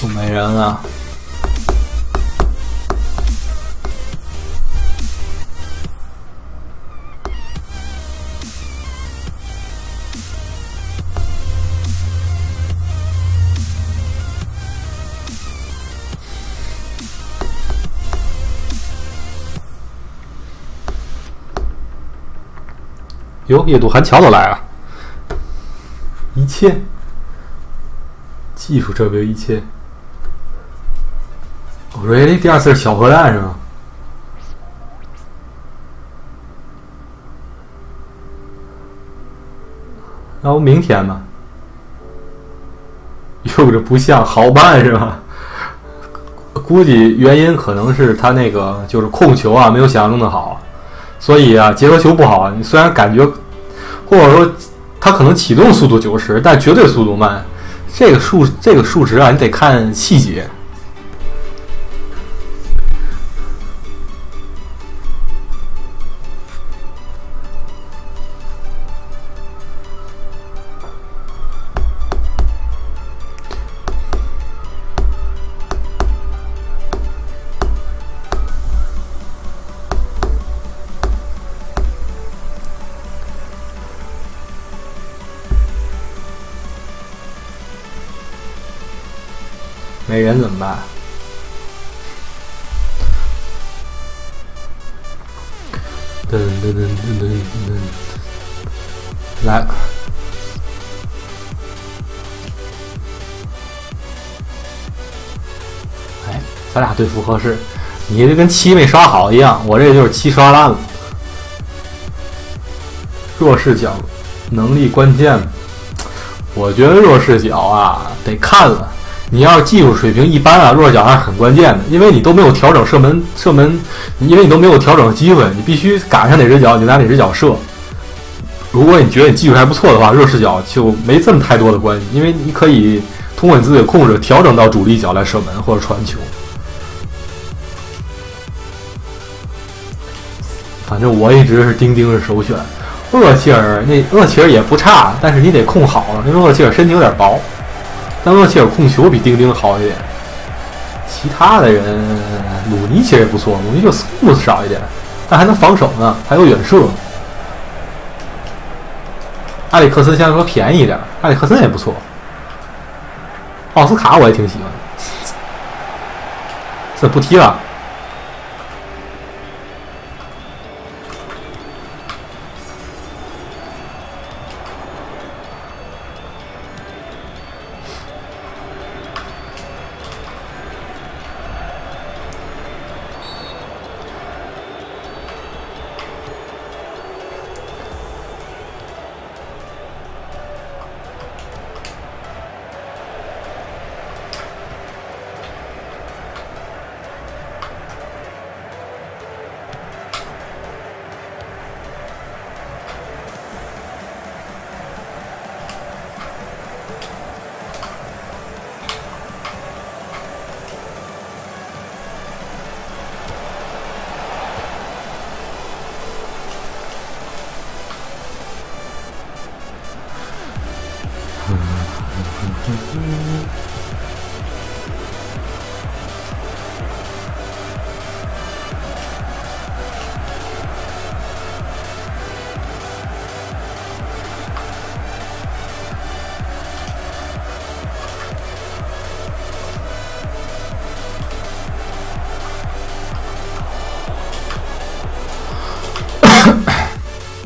就没人了。哟，夜渡韩乔都来了。一切，技术证明一切。我说：“哎，第二次是小核弹是吗？”然后明天吧，用着不像，好慢是吧？估计原因可能是他那个就是控球啊，没有想象中的好，所以啊，结合球不好。你虽然感觉，或者说他可能启动速度九十，但绝对速度慢。这个数这个数值啊，你得看细节。没人怎么办？噔噔噔噔噔噔，来！哎，咱俩对付合适，你这跟七没刷好一样，我这就是七刷烂了。弱视角，能力关键。我觉得弱视角啊，得看了。你要是技术水平一般啊，弱视角还是很关键的，因为你都没有调整射门射门，因为你都没有调整机会，你必须赶上哪只脚你就拿哪只脚射。如果你觉得你技术还不错的话，弱视角就没这么太多的关系，因为你可以通过你自己的控制调整到主力脚来射门或者传球。反正我一直是丁丁是首选，厄齐尔那厄齐尔也不差，但是你得控好了，因为厄齐尔身体有点薄。但厄齐尔控球比丁丁好一点，其他的人鲁尼其实也不错，鲁尼就 skills 少一点，但还能防守呢，还有远射，埃里克森相对说便宜一点，埃里克森也不错，奥斯卡我也挺喜欢的。这不提了。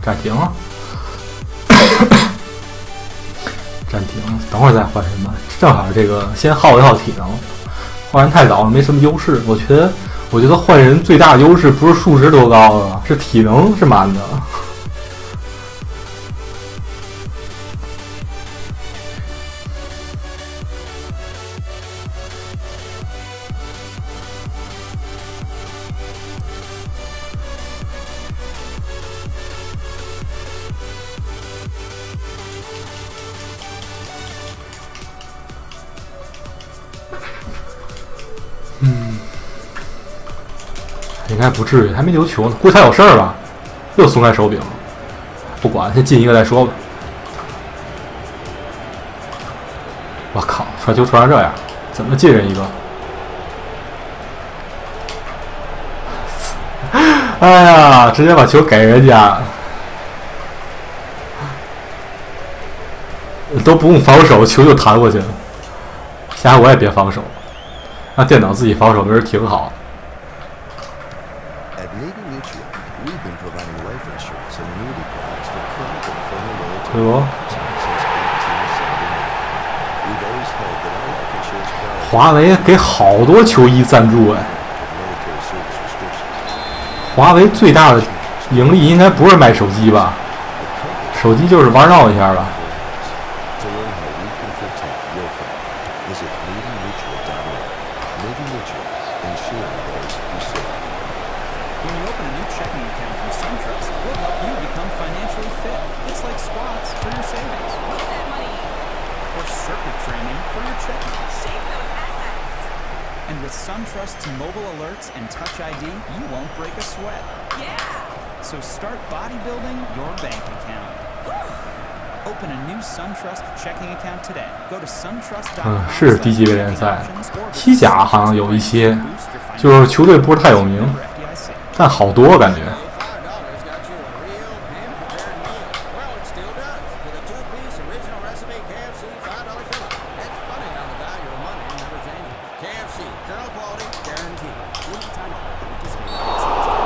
暂停啊，暂停，等会儿再换人吧。正好这个先耗一耗体能，换人太早了没什么优势。我觉得，我觉得换人最大的优势不是数值多高的，是体能是满的。应该不至于，还没丢球呢，估计他有事儿吧，又松开手柄了。不管，先进一个再说吧。我靠，传球传成这样，怎么进人一个？哎呀，直接把球给人家，都不用防守，球就弹过去了。下回我也别防守，让电脑自己防守，不是挺好的。对不？华为给好多球衣赞助哎。华为最大的盈利应该不是卖手机吧？手机就是玩闹一下吧。嗯，是低级别联赛，西甲好像有一些，就是球队不是太有名，但好多感觉。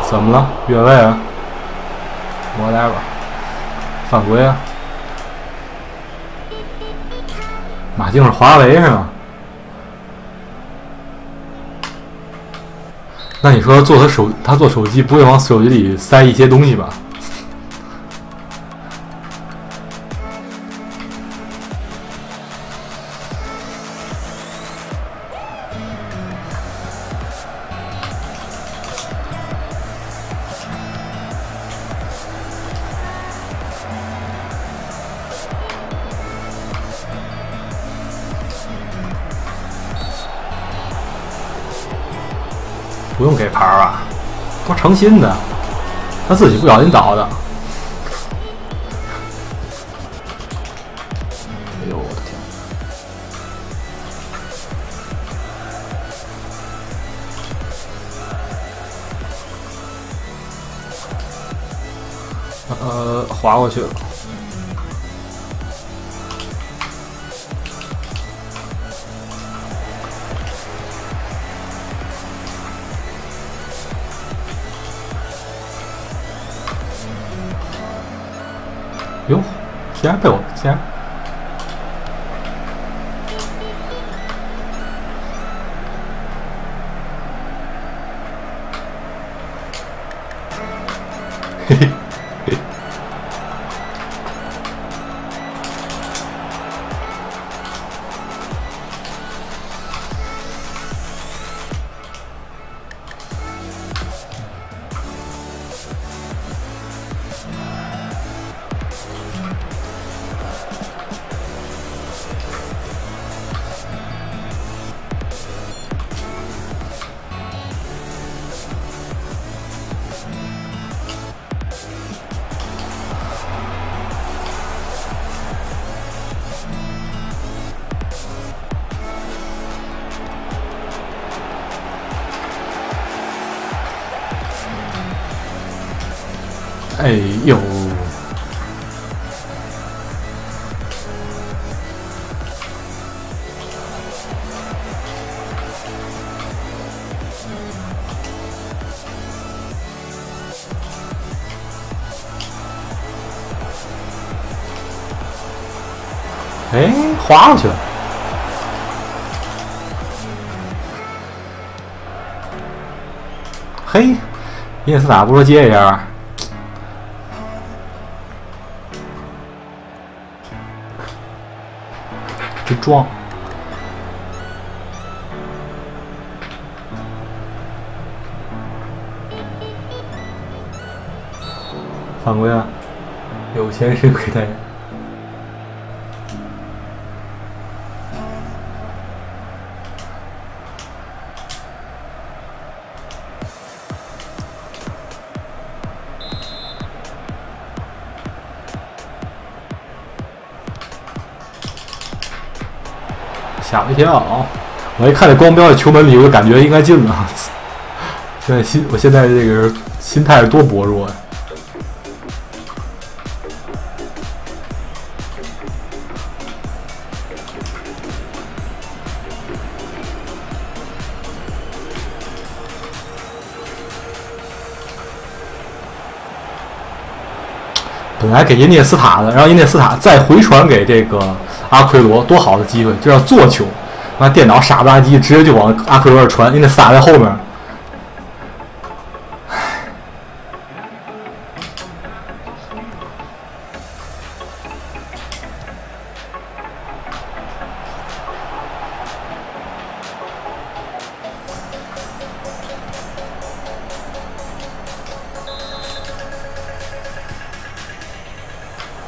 怎么了？越位啊 ？whatever， 犯规啊！马竞是华为是吗？那你说做他手，他做手机不会往手机里塞一些东西吧？诚心的，他自己不小心倒的。哎呦我的天！呃，滑过去了。Chiapelo, chiap.哎，滑过去了。嘿，伊涅斯塔不说接一下？真装。犯规啊！有钱谁亏待人？ 吓我一跳！我一看这光标在球门里，我感觉应该进了。现在心，我现在这个心态是多薄弱呀！本来给伊涅斯塔的，让伊涅斯塔再回传给这个。 阿奎罗多好的机会，就要做球，那电脑傻不拉几，直接就往阿奎罗这传，因为撒在后面。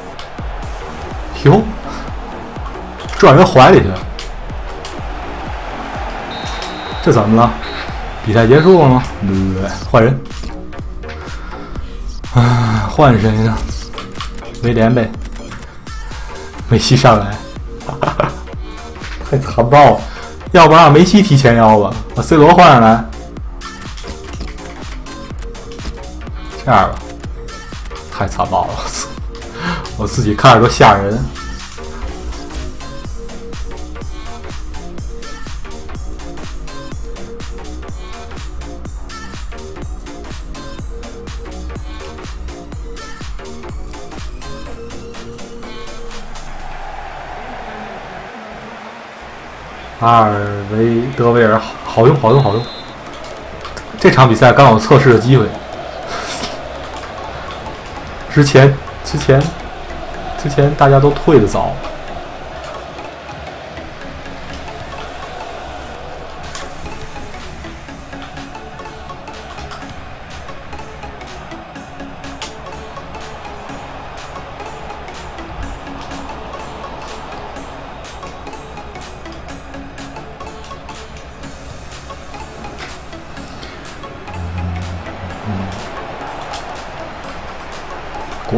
唉，哟。 转人怀里去了，这怎么了？比赛结束了吗？对不对？换人，啊，换谁呢？威廉呗，梅西上来，哈哈太残暴了，要不然让梅西提前腰吧，把 C 罗换上来，这样吧，太残暴了，我自己看着都吓人。 阿尔维德维尔好用，好用，好用！这场比赛刚好测试的机会。之前，之前，之前大家都退的早。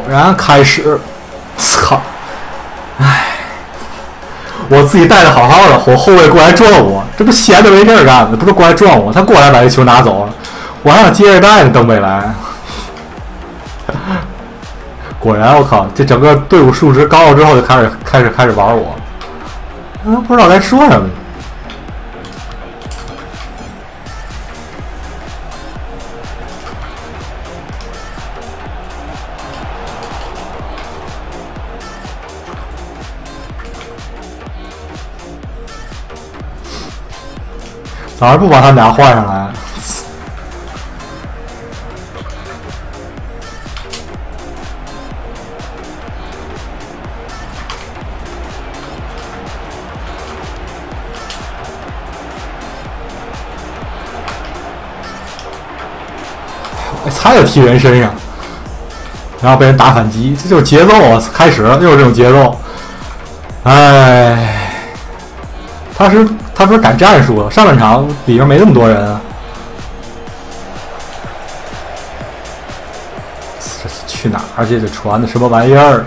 然开始，操！哎，我自己带的好好的，我后卫过来撞我，这不闲着没事干呢？不是过来撞我，他过来把这球拿走了，我还想接着带呢，登贝莱。果然，我靠，这整个队伍数值高了之后，就开始开始开始玩我，我都不知道该说什么。早上不把他们俩换上来。哎，他也踢人身上，然后被人打反击，这就是节奏啊！开始了，又是这种节奏。哎，他是他不是改战术了？上半场里面没那么多人啊，这是去哪儿去？这传的什么玩意儿？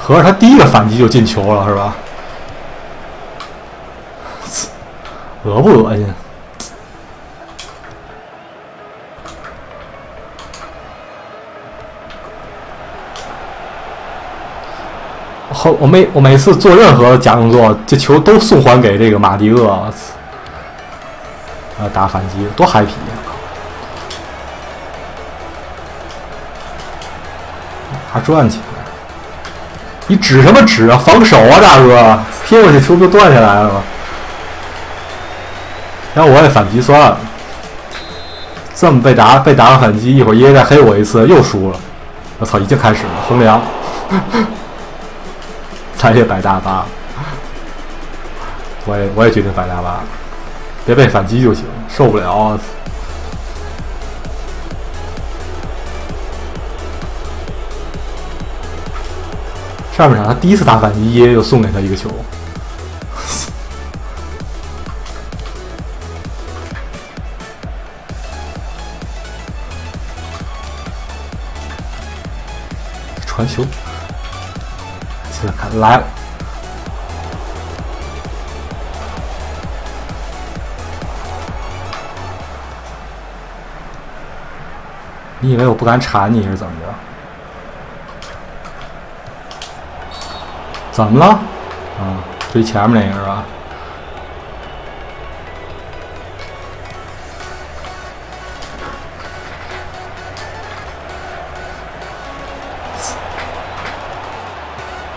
合着他第一个反击就进球了，是吧？恶不恶心？后我每我每次做任何假动作，这球都送还给这个马迪厄，啊，打反击多 happy 呀！还转起来。你指什么指啊？防守啊，大哥！贴过去球不就断下来了吗？然后我也反击算了，这么被打被打了反击，一会儿爷爷再黑我一次，又输了。我操，已经开始了，横梁，咱也摆大巴，我也我也决定摆大巴，别被反击就行，受不了。上半场他第一次打反击，耶又送给他一个球。传球，现在看来了，你以为我不敢铲你是怎么着？怎么了？啊、嗯，最前面那个是吧？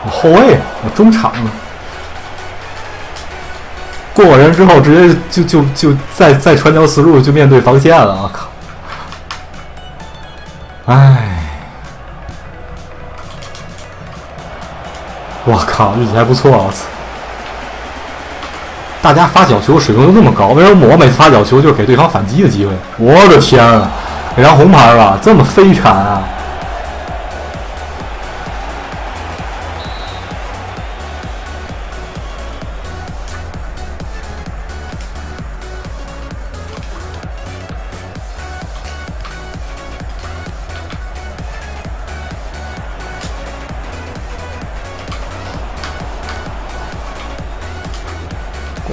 我后卫，我中场呢。过我人之后，直接就就就再再传球思路就面对防线了。我靠！哎。我靠，运气还不错！我操，大家发角球水平都那么高，为什么我每次发角球就是给对方反击的机会？我的天啊，给张红牌了，这么飞铲啊！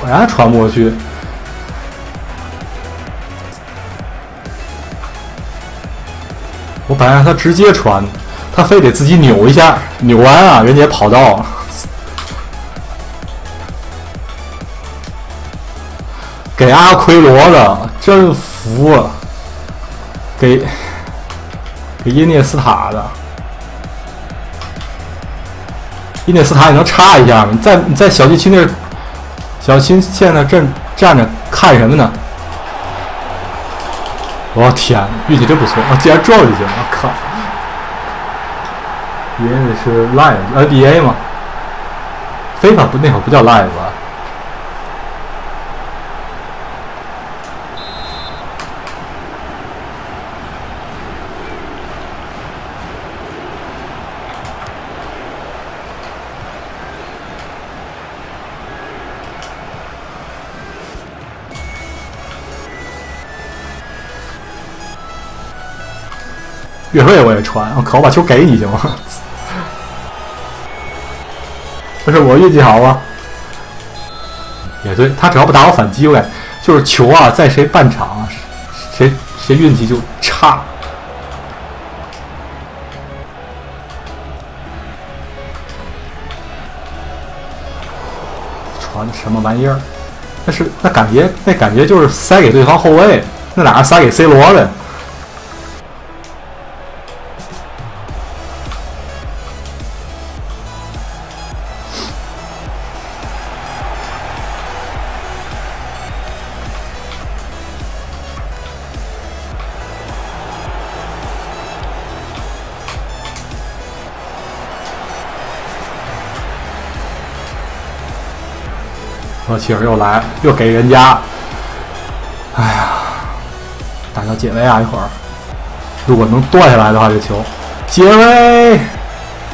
果然传不过去，我本来让他直接传，他非得自己扭一下，扭完啊，人家也跑到了。给阿奎罗的真服了，给给伊涅斯塔的，伊涅斯塔你能插一下吗？你在你在小禁区那。小新现在正站着看什么呢？我、哦、天，运气真不错！我、哦、竟然撞进去了！我靠！爷爷是 Live N B A 吗？非法不那会儿不叫 Live 吧？越位我也传，我靠！我把球给你行吗？不是我运气好啊。也对，他只要不打我反击，我感觉就是球啊，在谁半场啊，谁谁运气就差。传什么玩意儿？那是那感觉，那感觉就是塞给对方后卫，那哪是塞给 C 罗的？厄齐尔又来，又给人家，哎呀，打到解围啊！一会儿，如果能断下来的话，这球解围，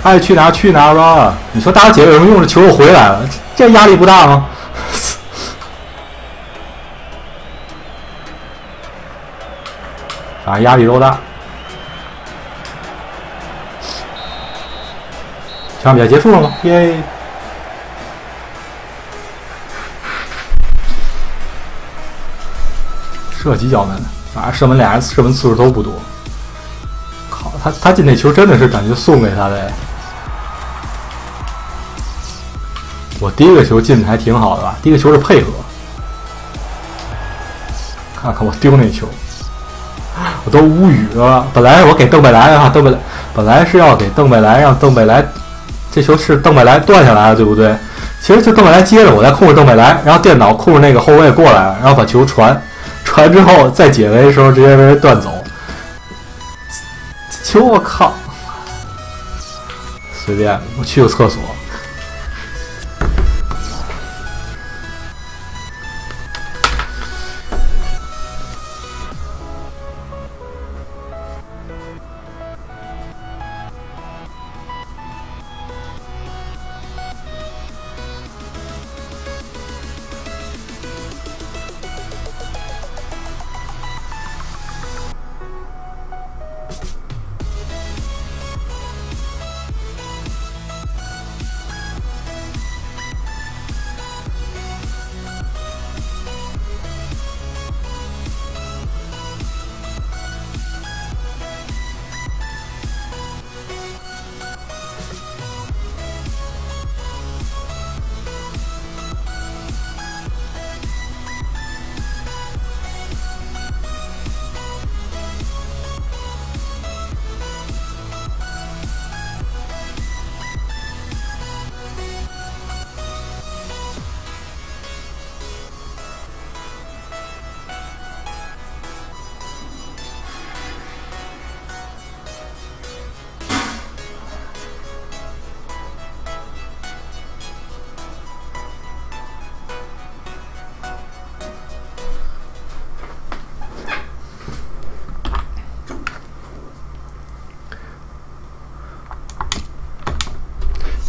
爱去哪去哪吧。你说打到解围有什么用？这球又回来了，这压力不大吗？啊，压力都大。这场比赛结束了吗？耶！射几脚门，反正射门俩人射门次数都不多。靠，他他进那球真的是感觉送给他的。我第一个球进的还挺好的吧？第一个球是配合。看看我丢那球，我都无语了。本来我给邓贝莱的话，邓贝莱本来是要给邓贝莱，让邓贝莱这球是邓贝莱断下来了，对不对？其实就邓贝莱接着，我再控制邓贝莱，然后电脑控制那个后卫过来，然后把球传。传之后，在解围的时候直接被人断走，球我靠！随便，我去个厕所。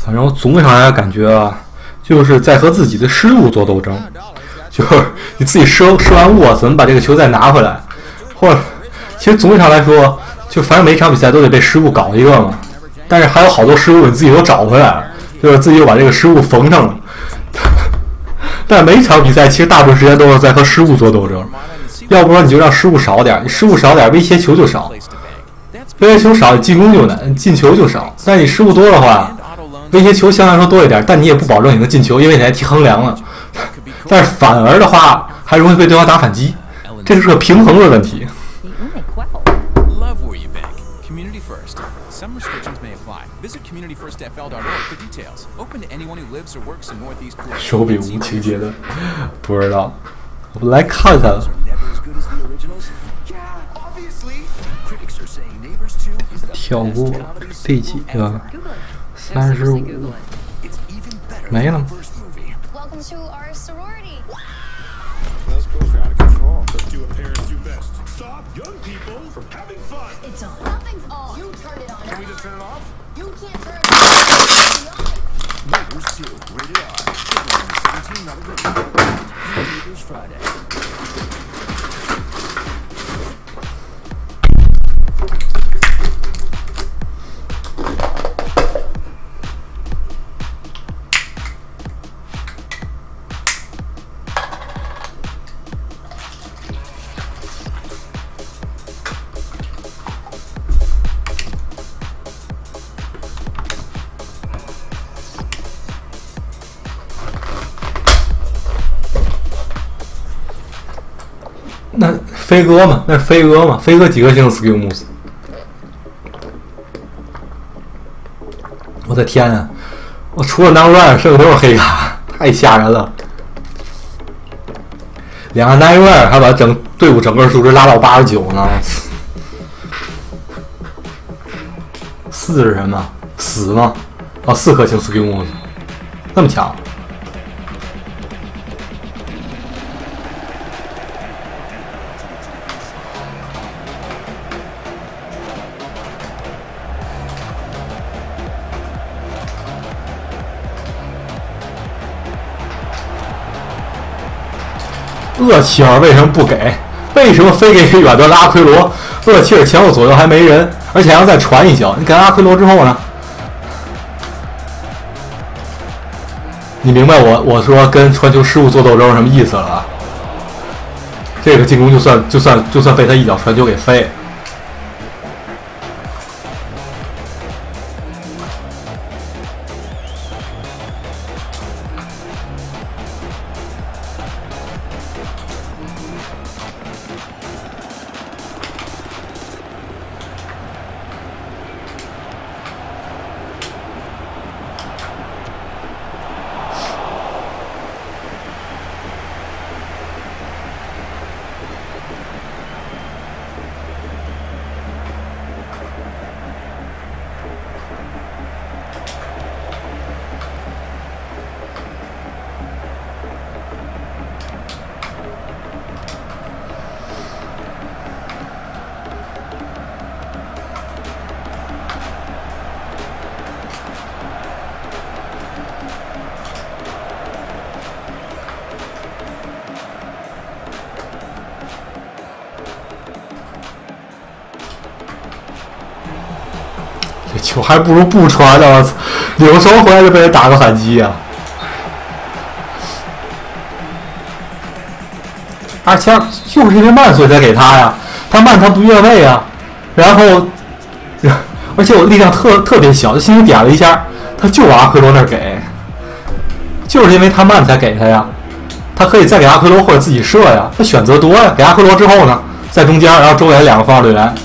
反正我总给大家感觉啊，就是在和自己的失误做斗争，就是你自己失失完误啊，怎么把这个球再拿回来？或者，其实总体上来说，就反正每场比赛都得被失误搞一个嘛。但是还有好多失误你自己都找回来了，就是自己又把这个失误缝上了。但每场比赛其实大部分时间都是在和失误做斗争，要不然你就让失误少点，你失误少点，威胁球就少，威胁球少，进攻就难，进球就少。但你失误多的话，威胁球相对来说多一点，但你也不保证你能进球，因为你还提衡量了。但是反而的话，还容易被对方打反击，这就是个平衡的问题。手柄无情节的，不知道，我们来看看。跳过第几个？三十五没了。飞鸽嘛，那是飞鸽嘛，飞鸽几个星 skill moves。我的天啊！我除了当乱剩都是黑卡，太吓人了。两个单位还把整队伍整个数值拉到八十九呢。四是什么？死吗？哦，四颗星 skill moves， 那么强。厄齐尔为什么不给？为什么非给远端的阿奎罗？厄齐尔前后左右还没人，而且还要再传一脚。你给阿奎罗之后呢？你明白我我说跟传球失误做斗争什么意思了吧？这个进攻就算就算就算被他一脚传球给飞。球还不如不传呢！我操，扭球回来就被人打个反击呀、啊！而且就是因为慢，所以才给他呀。他慢，他不越位啊。然后，而且我力量特特别小，就轻轻点了一下，他就往阿奎罗那儿给。就是因为他慢才给他呀。他可以再给阿奎罗或者自己射呀。他选择多呀。给阿奎罗之后呢，在中间，然后周围两个防守队员。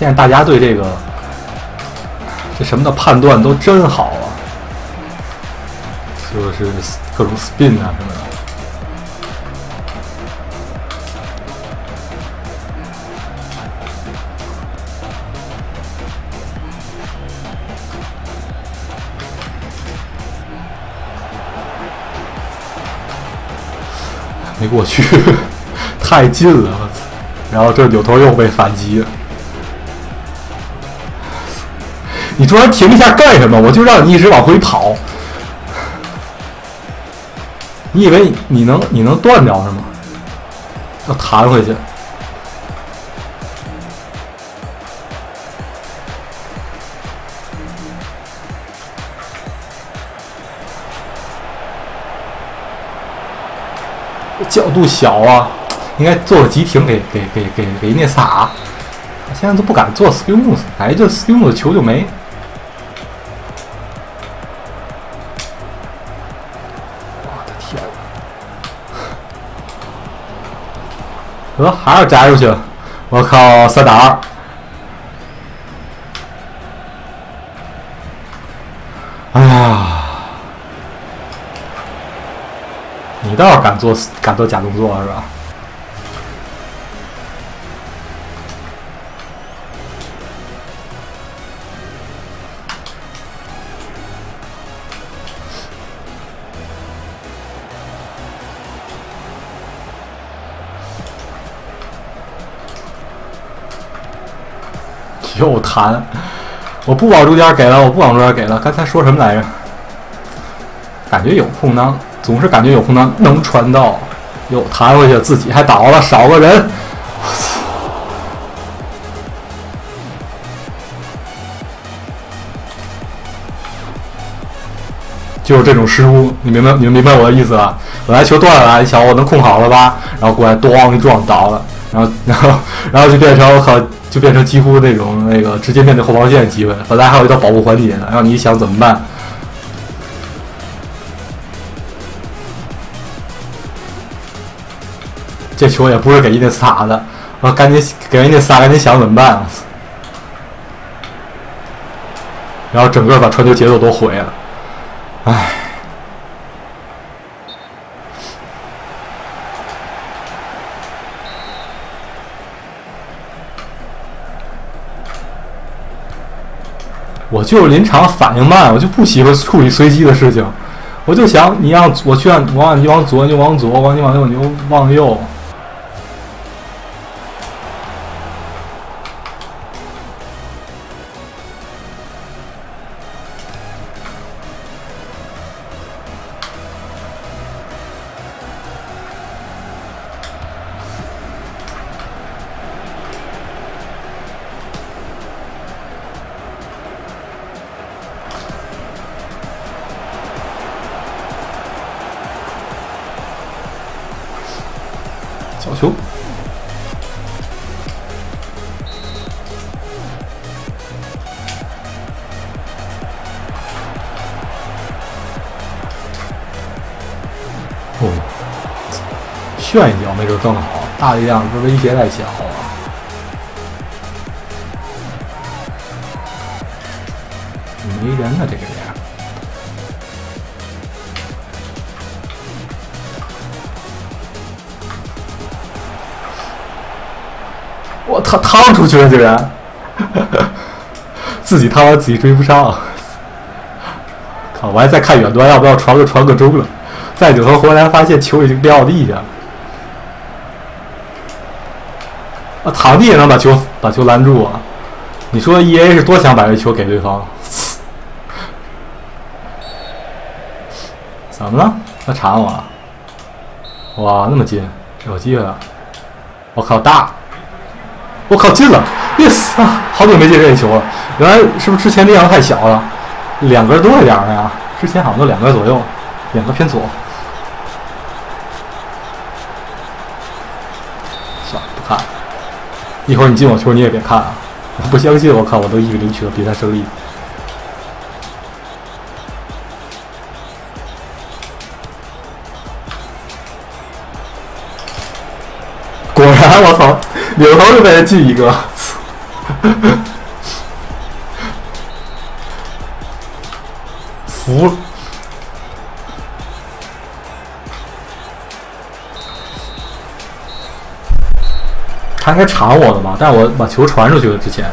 现在大家对这个这什么的判断都真好啊，就是各种 spin 啊什么的。没过去，太近了，我操！然后这扭头又被反击了。你突然停一下干什么？我就让你一直往回跑。你以为你能你能断掉是吗？要弹回去。角度小啊，应该做个急停给给给给给人家撒。现在都不敢做 skill moves， 哎，这 skill moves 球就没。得还要摘出去，我靠，三打二！哎呀，你倒是敢做敢做假动作是吧？又弹，我不往中间给了，我不往中间给了。刚才说什么来着？感觉有空当，总是感觉有空当能传到，又弹回去，自己还倒了，少个人。就是这种失误，你明白？你明白我的意思吧？本来球断了，你想我能控好了吧？然后过来咣一撞倒了，然后，然后，然后就变成我靠。就变成几乎那种那个直接面对后防线的机会。本来还有一道保护环节，然后你想怎么办？这球也不是给伊涅斯塔的，然后赶紧给伊涅斯塔，赶紧想怎么办、啊？然后整个把传球节奏都毁了，唉。我就是临场反应慢，我就不喜欢处理随机的事情。我就想你让我去按，我让你往左你就往左，往你往右你就往右。炫一脚没准更好，大力量是威胁太小啊！没人呢，这个人。我他趟出去了，竟然！自己趟完自己追不上。靠！我还在看远端要不要传个传个中了，再扭头回来发现球已经掉地下了。啊，躺地也能把球把球拦住啊！你说 E A 是多想把这球给对方？怎么了？他缠我了？哇，那么近，有机会啊！我靠，大！我靠，进了 ！yes 啊！好久没进这球了。原来是不是之前力量太小了？两格多一点的呀？之前好像都两格左右，两格偏左。算了，不看了。一会儿你进我球你也别看啊！我不相信，我靠，我都一比零取得比赛胜利。果然，我操，扭头就被人进一个。服。他应该缠我的嘛，但我把球传出去了之前，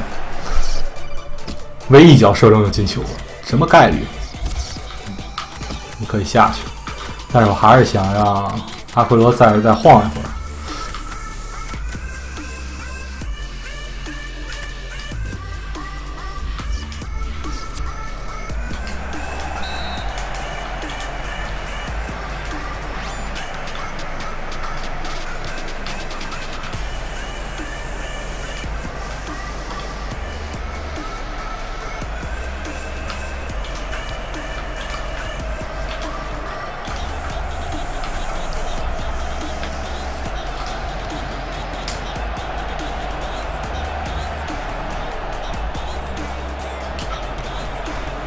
唯一一脚射中就进球了，什么概率？你可以下去，但是我还是想让阿奎罗再再晃一会儿。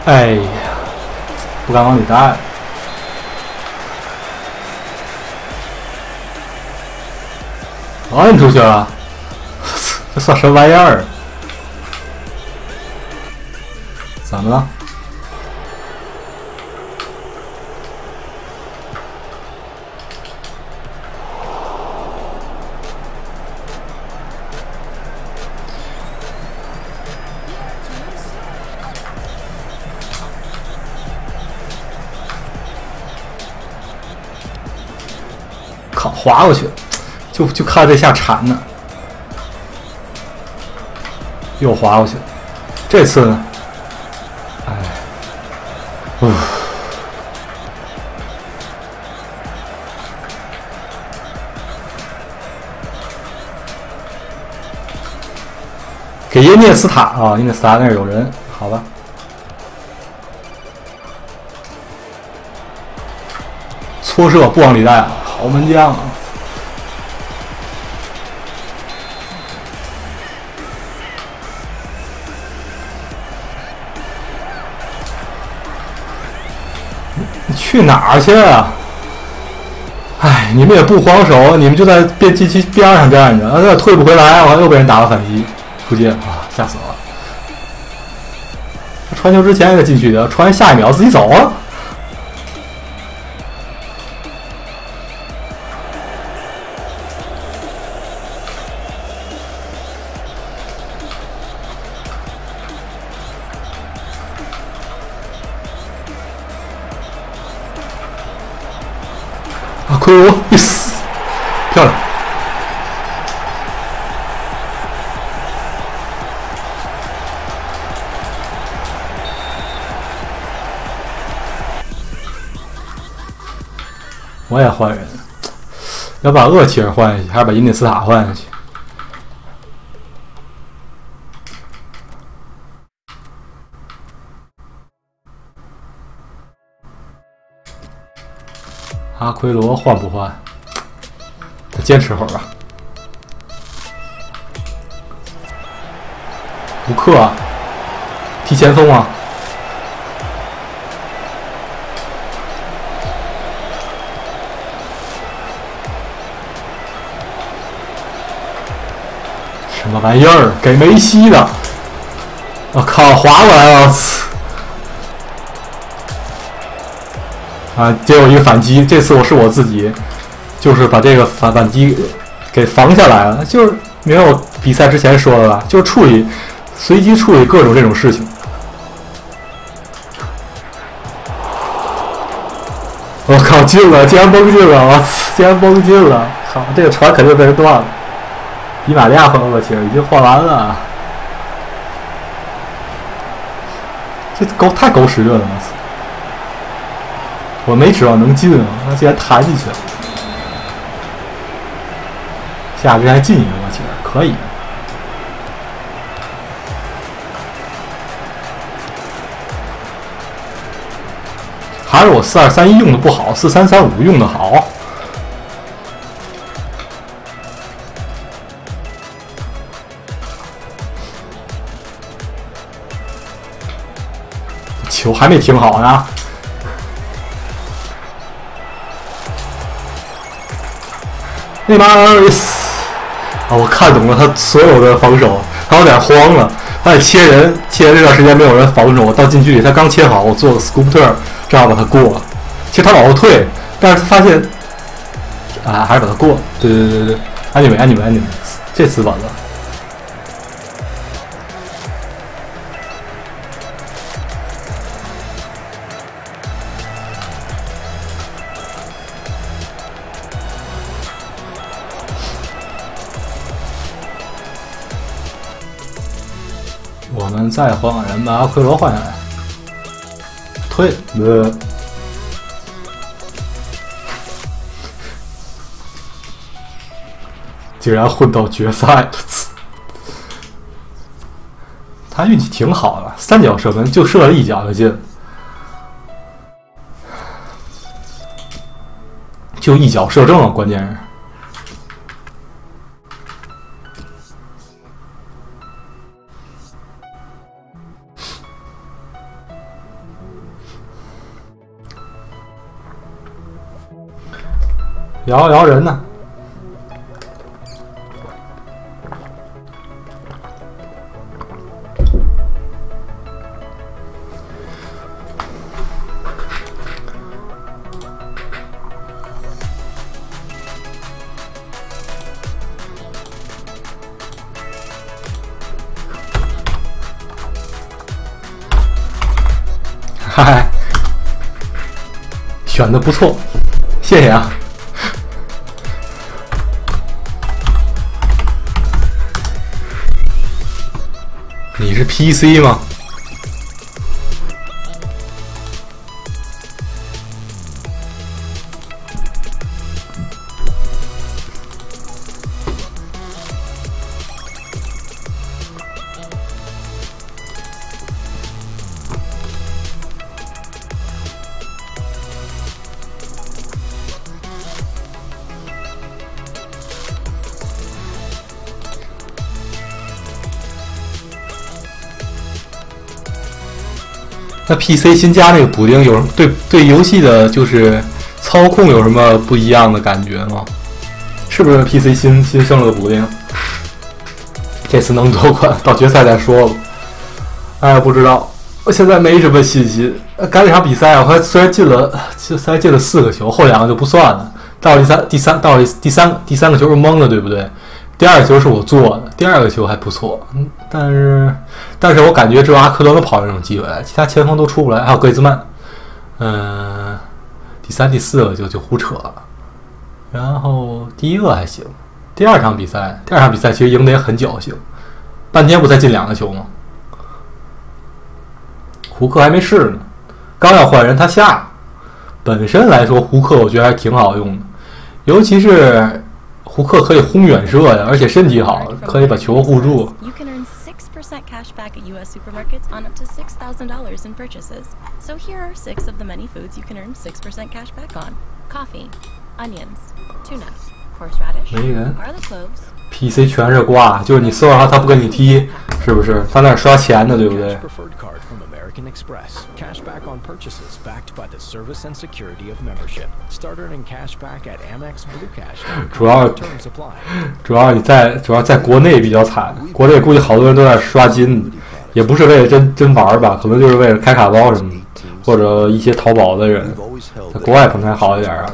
哎呀，不敢往里带。我摁出去了，这算什么玩意儿？怎么了？滑过去，就就看这下缠呢，又滑过去。这次呢，哎，呜，给耶涅斯塔啊，耶涅斯塔那儿有人，好吧。搓射不往里带啊，好门将啊！你去哪儿去啊？哎，你们也不防守，你们就在边机器边上站着，啊，退不回来，我又被人打了反击，出界啊，吓死了！传球之前也进去的，传下一秒自己走啊！亏我 yes， 漂亮！我也换人，要把厄齐尔换下去，还是把伊涅斯塔换下去？阿奎罗换不换？再坚持会儿吧。卢克踢前锋啊！什么玩意儿？给梅西的！我、啊、靠，划过来了！啊！结果一个反击，这次我是我自己，就是把这个反反击给防下来了。就是没有比赛之前说的吧，就处理随机处理各种这种事情。我、哦、靠，进了，竟然崩进了！我竟然崩进了！靠，这个船肯定被人断了。迪玛利亚换厄齐尔已经换完了，这狗太狗屎运了！我没指望能进啊，他竟然弹进去了。下个还进一个，我觉得可以。还是我四二三一用的不好，四三三五用的好。球还没停好呢。内马尔啊！我看懂了他所有的防守，他有点慌了。他得切人，切人这段时间没有人防守，我到禁区里，他刚切好，我做个 scoop turn， 这样把他过了。其实他往后退，但是他发现啊，还是把他过了。对对对对，安妮梅，安妮梅，安妮梅，这次完了。再换个人，把阿奎罗换下来。退，呃，竟然混到决赛了！他运气挺好的，三脚射门就射了一脚就进，就一脚射正了，关键是。摇摇人呢？嗨，选的不错，谢谢啊。是 P C 吗？那 P C 新加这个补丁有什么对对游戏的就是操控有什么不一样的感觉吗？是不是 P C 新新生了个补丁？这次能夺冠到决赛再说了。哎，不知道，我现在没什么信心。赶这场比赛，我还虽然进了，虽然进了四个球，后两个就不算了。到第三、第三到第三第三个球是懵了，对不对？第二个球是我做的，第二个球还不错，但是但是我感觉只有阿克多能跑这种机会来，其他前锋都出不来，还有格里兹曼。嗯、呃，第三、第四个就就胡扯了。然后第一个还行，第二场比赛，第二场比赛其实赢得也很侥幸，半天不才进两个球吗？胡克还没试呢，刚要换人他下。本身来说，胡克我觉得还挺好用的，尤其是胡克可以轰远射呀，而且身体好，可以把球护住。没人 ，P C 全是挂，就是你搜上他，他不跟你踢，是不是？他那刷钱呢，对不对？Express cash back on purchases backed by the service and security of membership. Start earning cash back at Amex Blue Cash. 主要主要你在主要在国内比较惨，国内估计好多人都在刷金，也不是为了真真玩吧，可能就是为了开卡包什么，或者一些淘宝的人。在国外可能还好一点啊。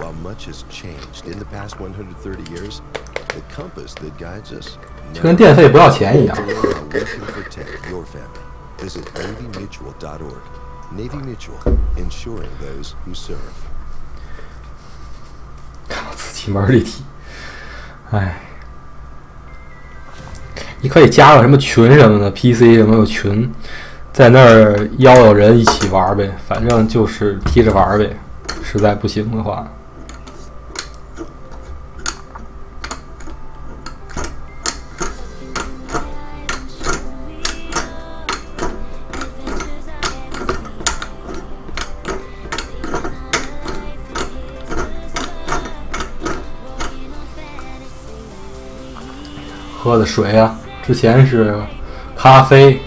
While much has changed in the past one hundred thirty years, the compass that guides us. 就跟电费不要钱一样。Visit navy mutual dot org. Navy Mutual, ensuring those who serve. 看到自己门里踢，哎，你可以加个什么群什么的 ，P C 什么有群，在那儿邀有人一起玩呗，反正就是踢着玩呗，实在不行的话。喝的水啊，之前是咖啡，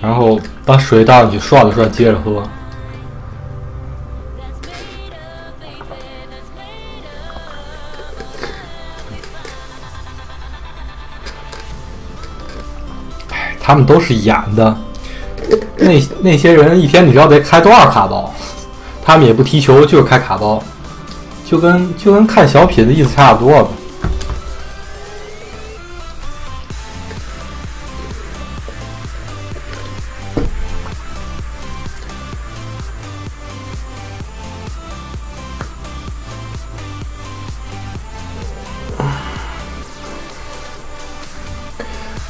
然后把水倒进去涮了涮，接着喝。哎，他们都是演的，那那些人一天你知道得开多少卡包？他们也不踢球，就是开卡包，就跟就跟看小品的意思差不多吧。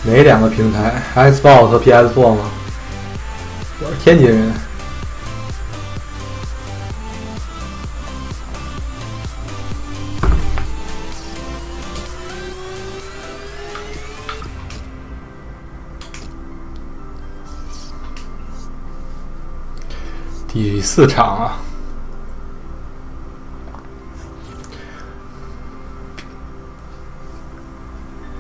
哪两个平台 ？Xbox 和 P S 四 吗？我是天津人。第四场啊，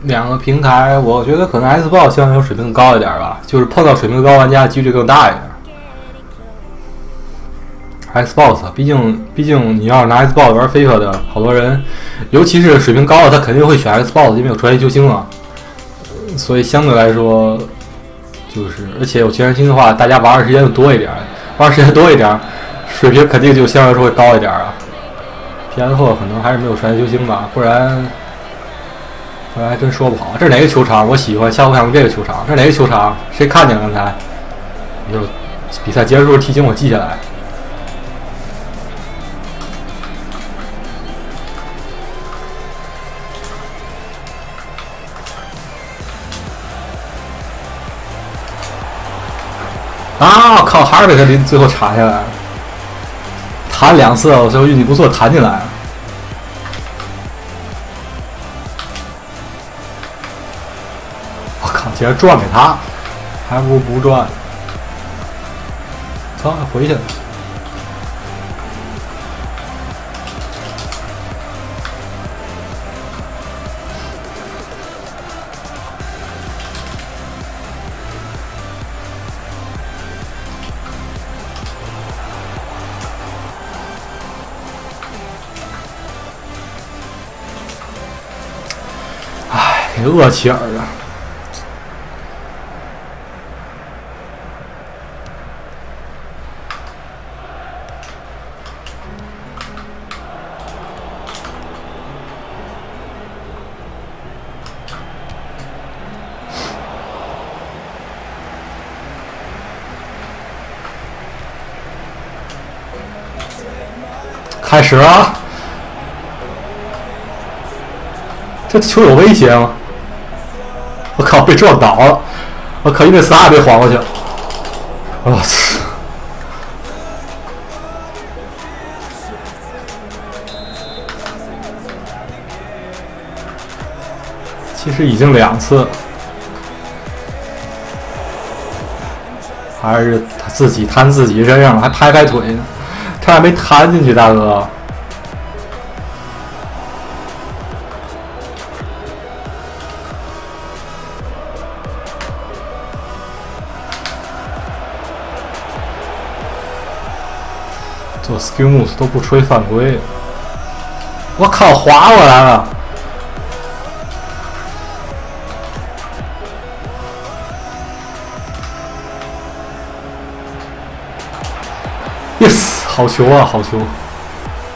两个平台，我觉得可能 Xbox 相对水平高一点吧，就是碰到水平高玩家几率更大一点。Xbox 啊，毕竟毕竟你要是拿 Xbox 玩 FIFA 的，好多人，尤其是水平高的，他肯定会选 Xbox， 因为有传奇球星啊。所以相对来说，就是而且有传奇球星的话，大家玩的时间就多一点，玩的时间多一点，水平肯定就相对来说会高一点啊。P S 四 可能还是没有传奇球星吧，不然。我还真说不好，这是哪个球场？我喜欢，下回看看这个球场。这是哪个球场？谁看见了刚才？就比赛结束提醒我记下来。啊！靠，还是被他临最后查下来了。弹两次，我最后运气不错，弹进来了。其实转给他，还不如不转。操，回去了。挺厄齐尔的。开始啊！这球有威胁吗？我靠，被撞倒了！我靠，因为仨也被晃过去了。我操！其实已经两次，还是他自己摊自己身上了，还拍拍腿呢。 差点没弹进去，大哥！做 skill moves 都不吹犯规，我靠，划过来了！yes。 好球啊，好球！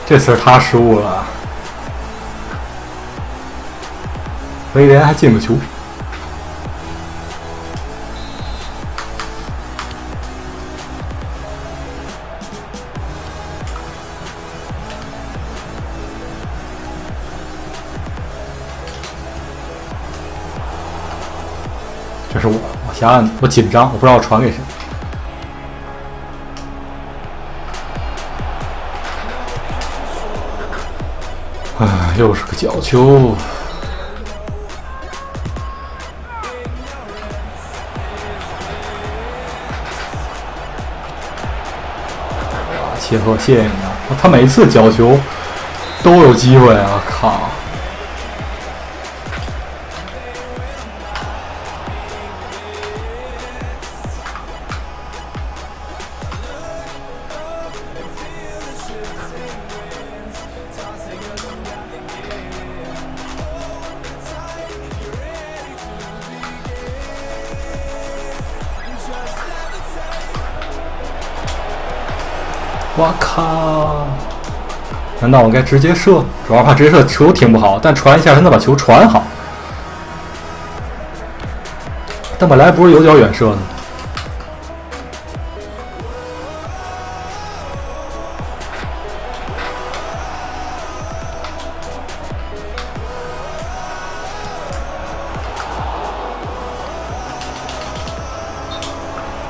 这次他失误了，威廉还进个球。这是我，我瞎按，我紧张，我不知道我传给谁。 又是个角球，切赫谢谢你啊！他每次角球都有机会啊！靠！我靠！难道我该直接射？主要怕直接射球挺不好，但传一下，他能把球传好。但本来不是有脚远射的。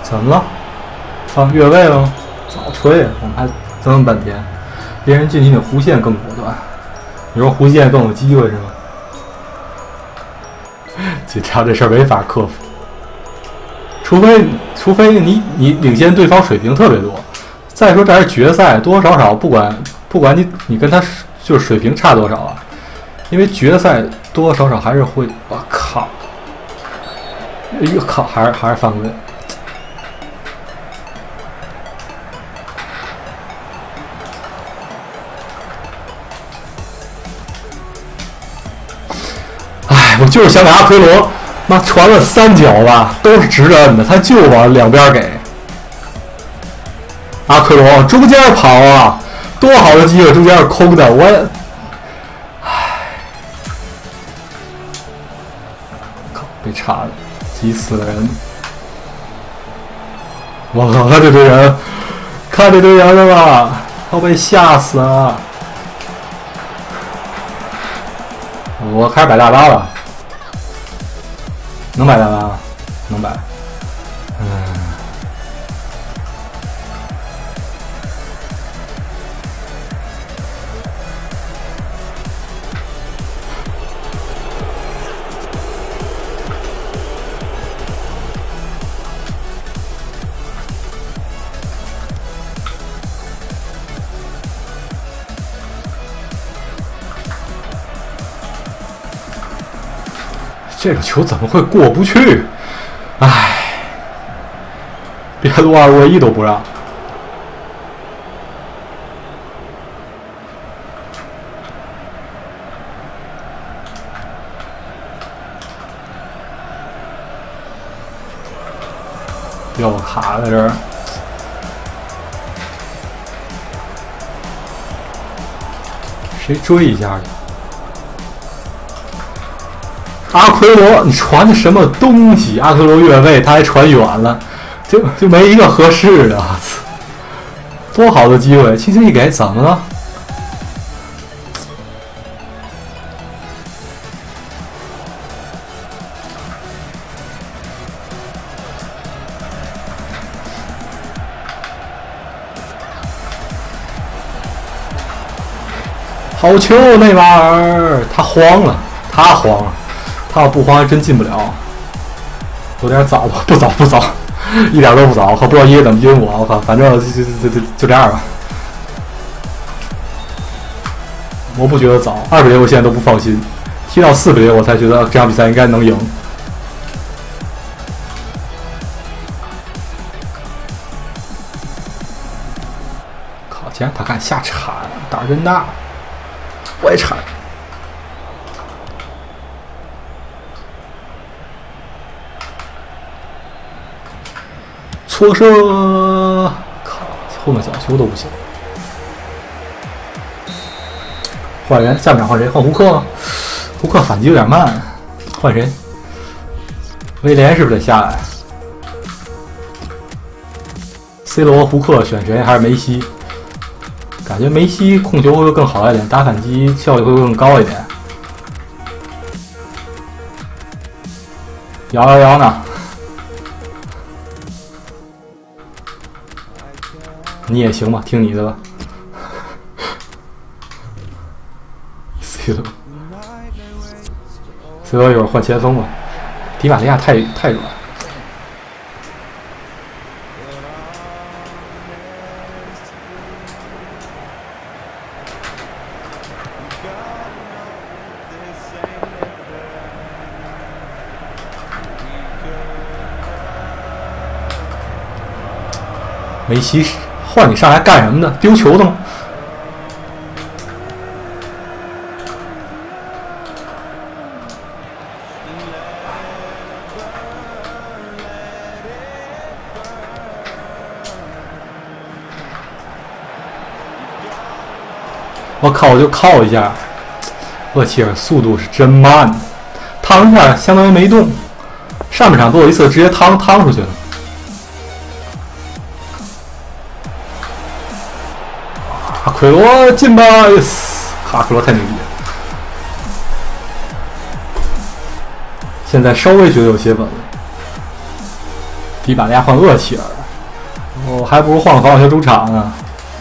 怎么了？啊，越位了吗？ 对，我们还争了半天，别人进行的弧线更果断。你说弧线更有机会是吗？警察这事儿没法克服，除非除非你你领先对方水平特别多。再说这是决赛，多多少少不管不管你你跟他就是水平差多少啊，因为决赛多多少少还是会，我靠，我靠，还是还是犯规。 我就是想给阿奎罗，妈传了三脚吧，都是直着摁的，他就往两边给。阿奎罗往中间跑啊，多好的机会，中间是空的，我，唉，靠，被插了，急死了人！我靠，看这堆人，看这堆人了吧，要被吓死了！我开始摆大巴了。 能摆单吗？能摆。嗯。这个球怎么会过不去？唉，别的二过一都不让。有卡在这儿。谁追一下去？阿奎罗，你传的什么东西？阿奎罗越位，他还传远了，就就没一个合适的。多好的机会，轻轻一给，怎么了？ 好球，内马尔，他慌了，他慌了，他要不慌还真进不了。有点早吧，不早不早，一点都不早。我不知道爷爷怎么晕我，我靠，反正就就就就这样吧。我不觉得早，二比零我现在都不放心，踢到四比零我才觉得这场比赛应该能赢。靠，竟然他敢下铲，胆儿真大。 我也铲，搓射，靠，后面小球都不行。换人，下面换谁？换胡克，胡克反击有点慢，换谁？威廉是不是得下来 ？C 罗、胡克选谁？还是梅西？ 感觉梅西控球会更好一点，打反击效率会更高一点。摇摇摇呢？你也行吧，听你的吧。C 罗 ，C 罗一会儿换前锋吧。迪玛利亚太太软。 梅西换你上来干什么的？丢球的吗？我靠！我就靠一下，厄齐尔速度是真慢，趟一下相当于没动。上半场多有一次直接趟趟出去了。 奎罗进吧 ！yes， 阿奎罗太牛逼了。现在稍微觉得有些稳了。迪巴利亚换厄齐尔，我、哦、还不如换个防守型中场呢。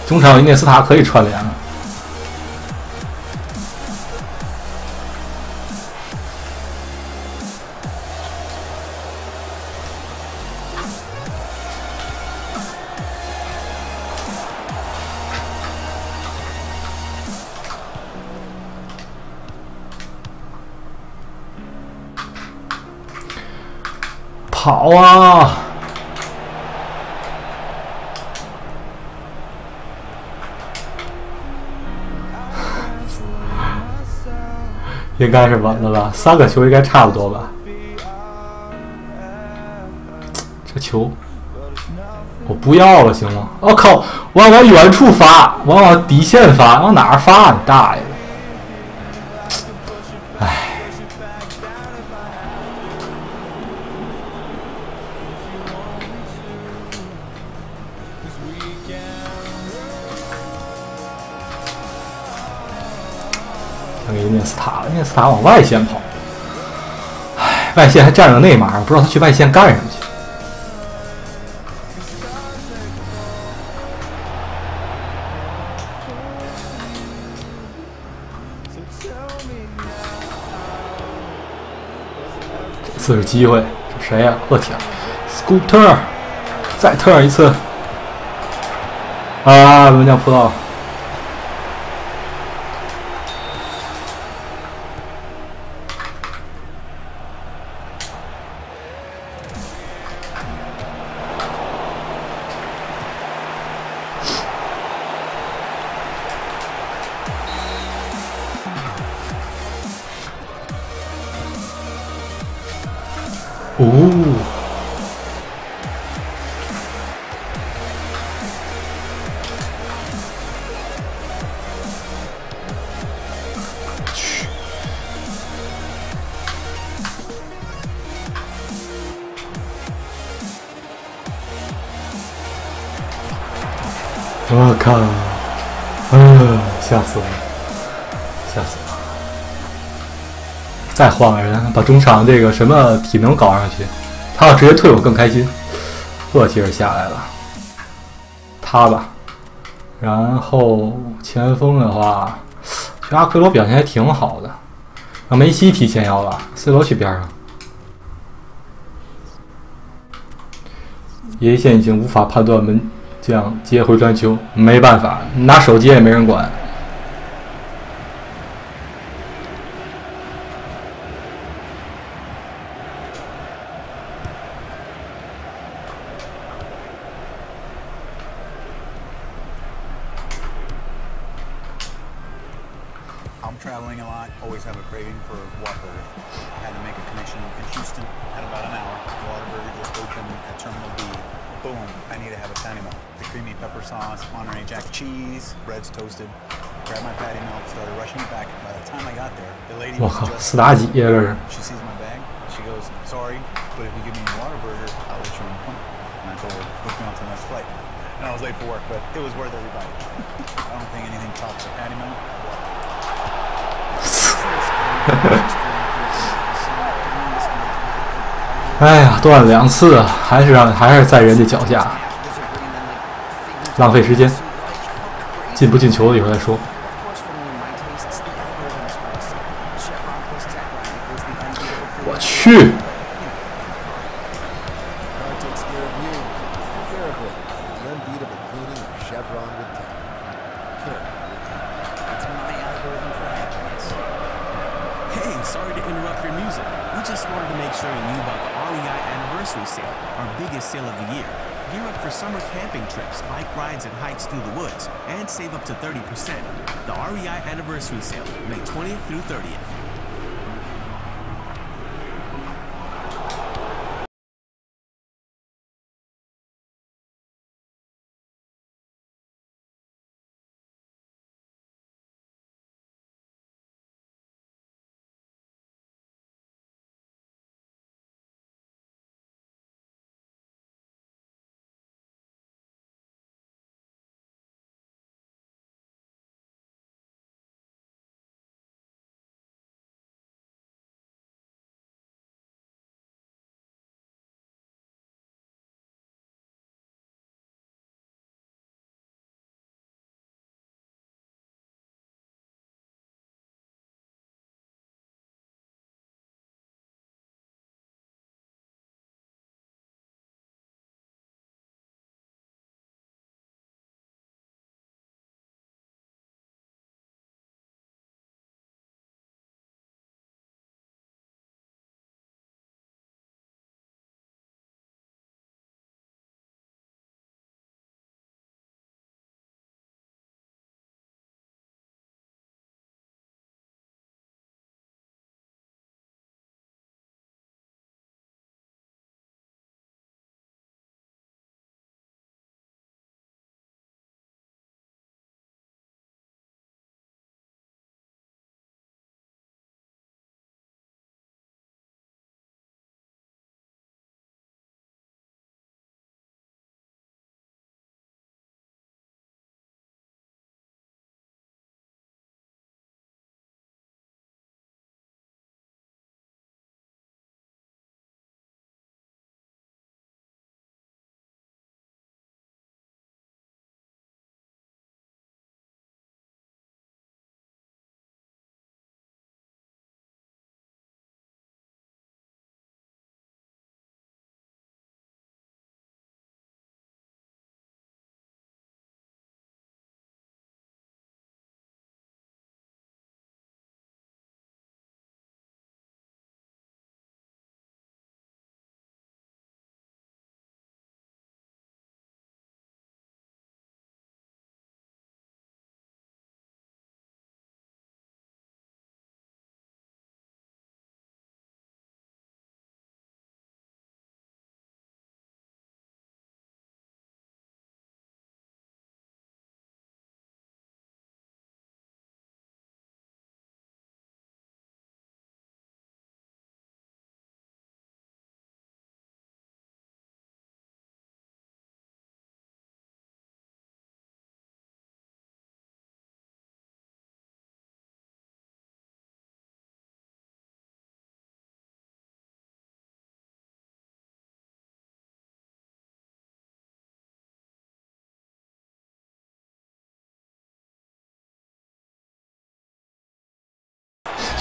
中场有伊涅斯塔可以串联了。跑啊！应该是稳了吧，三个球应该差不多吧。这球我不要了，行吗？我、哦、靠！我要往远处发，我要往底线发，往哪儿发？你大爷！ 涅斯塔往外线跑，唉，外线还站着内马尔，不知道他去外线干什么去。这次是机会，这谁呀、啊？厄齐尔 ，scoop turn， 再 turn 一次，啊，门将扑到。 哦，我靠！嗯，吓死我了，吓死我了！再换个人，把中场这个什么体能搞上去，他要直接退我更开心。厄齐尔下来了，他吧。然后前锋的话，其实阿奎罗表现还挺好的。让梅西提前腰吧 ，C 罗去边上。耶线已经无法判断门将接回传球，没办法，拿手接也没人管。我靠，四打几呀这是！哎呀，断了两次，还是让还是在人家脚下，浪费时间。进不进球了以后再说。我去！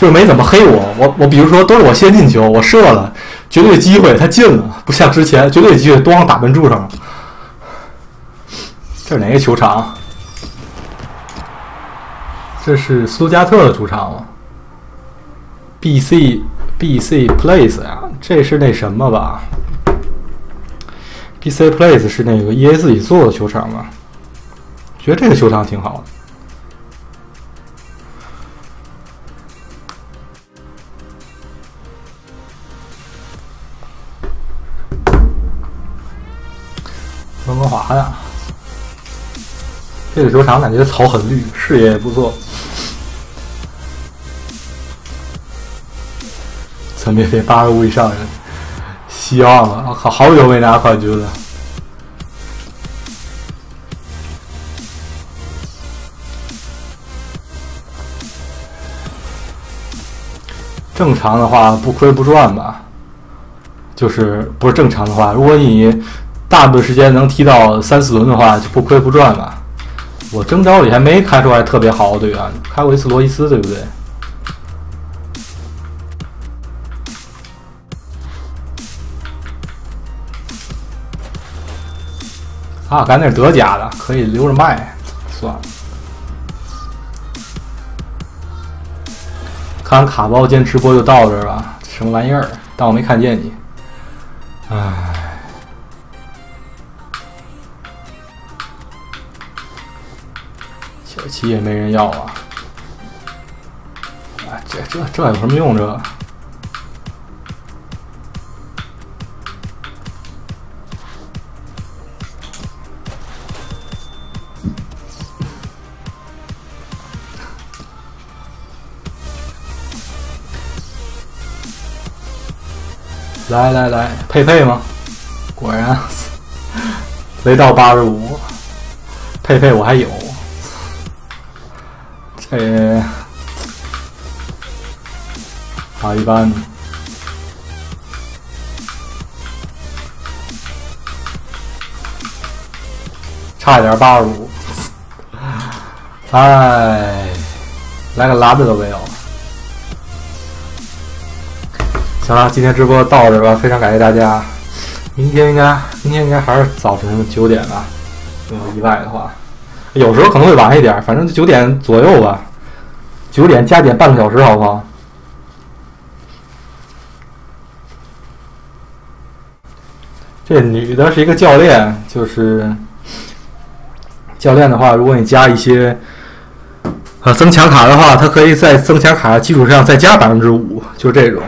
就是没怎么黑我。我我比如说都是我先进球，我射了，绝对机会他进了，不像之前绝对机会咣打门柱上。这是哪个球场？这是苏加特的主场吗 ？B C B C Place 啊，这是那什么吧 ？B C Place 是那个 E A 自己做的球场吧？觉得这个球场挺好的。温哥华呀，这个球场感觉草很绿，视野也不错。怎么也得八十五以上人，希望了，我靠，好久没拿冠军了。正常的话不亏不赚吧，就是不是正常的话，如果你。大部分时间能踢到三四轮的话，就不亏不赚了。我征召里还没开出来特别好的队员，开过一次罗伊斯，对不对？啊，赶紧是德甲的，可以留着卖，算了。看卡包间直播就到这儿了，什么玩意儿？当我没看见你，唉。七也没人要啊！哎，这这这有什么用？这来来来，佩佩吗？果然，雷到八十五，佩佩我还有。哎，好一般。差一点八十五，哎，来个拉的都没有。行了，今天直播到这吧，非常感谢大家。明天应该，明天应该还是早晨九点吧，没有意外的话。有时候可能会晚一点，反正就九点左右吧，九点加点半个小时，好不好？这女的是一个教练，就是教练的话，如果你加一些呃增强卡的话，它可以在增强卡基础上再加百分之五，就这种。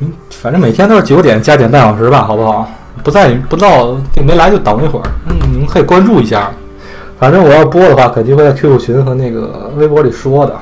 嗯，反正每天都是九点加点半小时吧，好不好？不在不到就没来就等一会儿，嗯，你们可以关注一下。反正我要播的话，肯定会在 Q Q 群和那个微博里说的。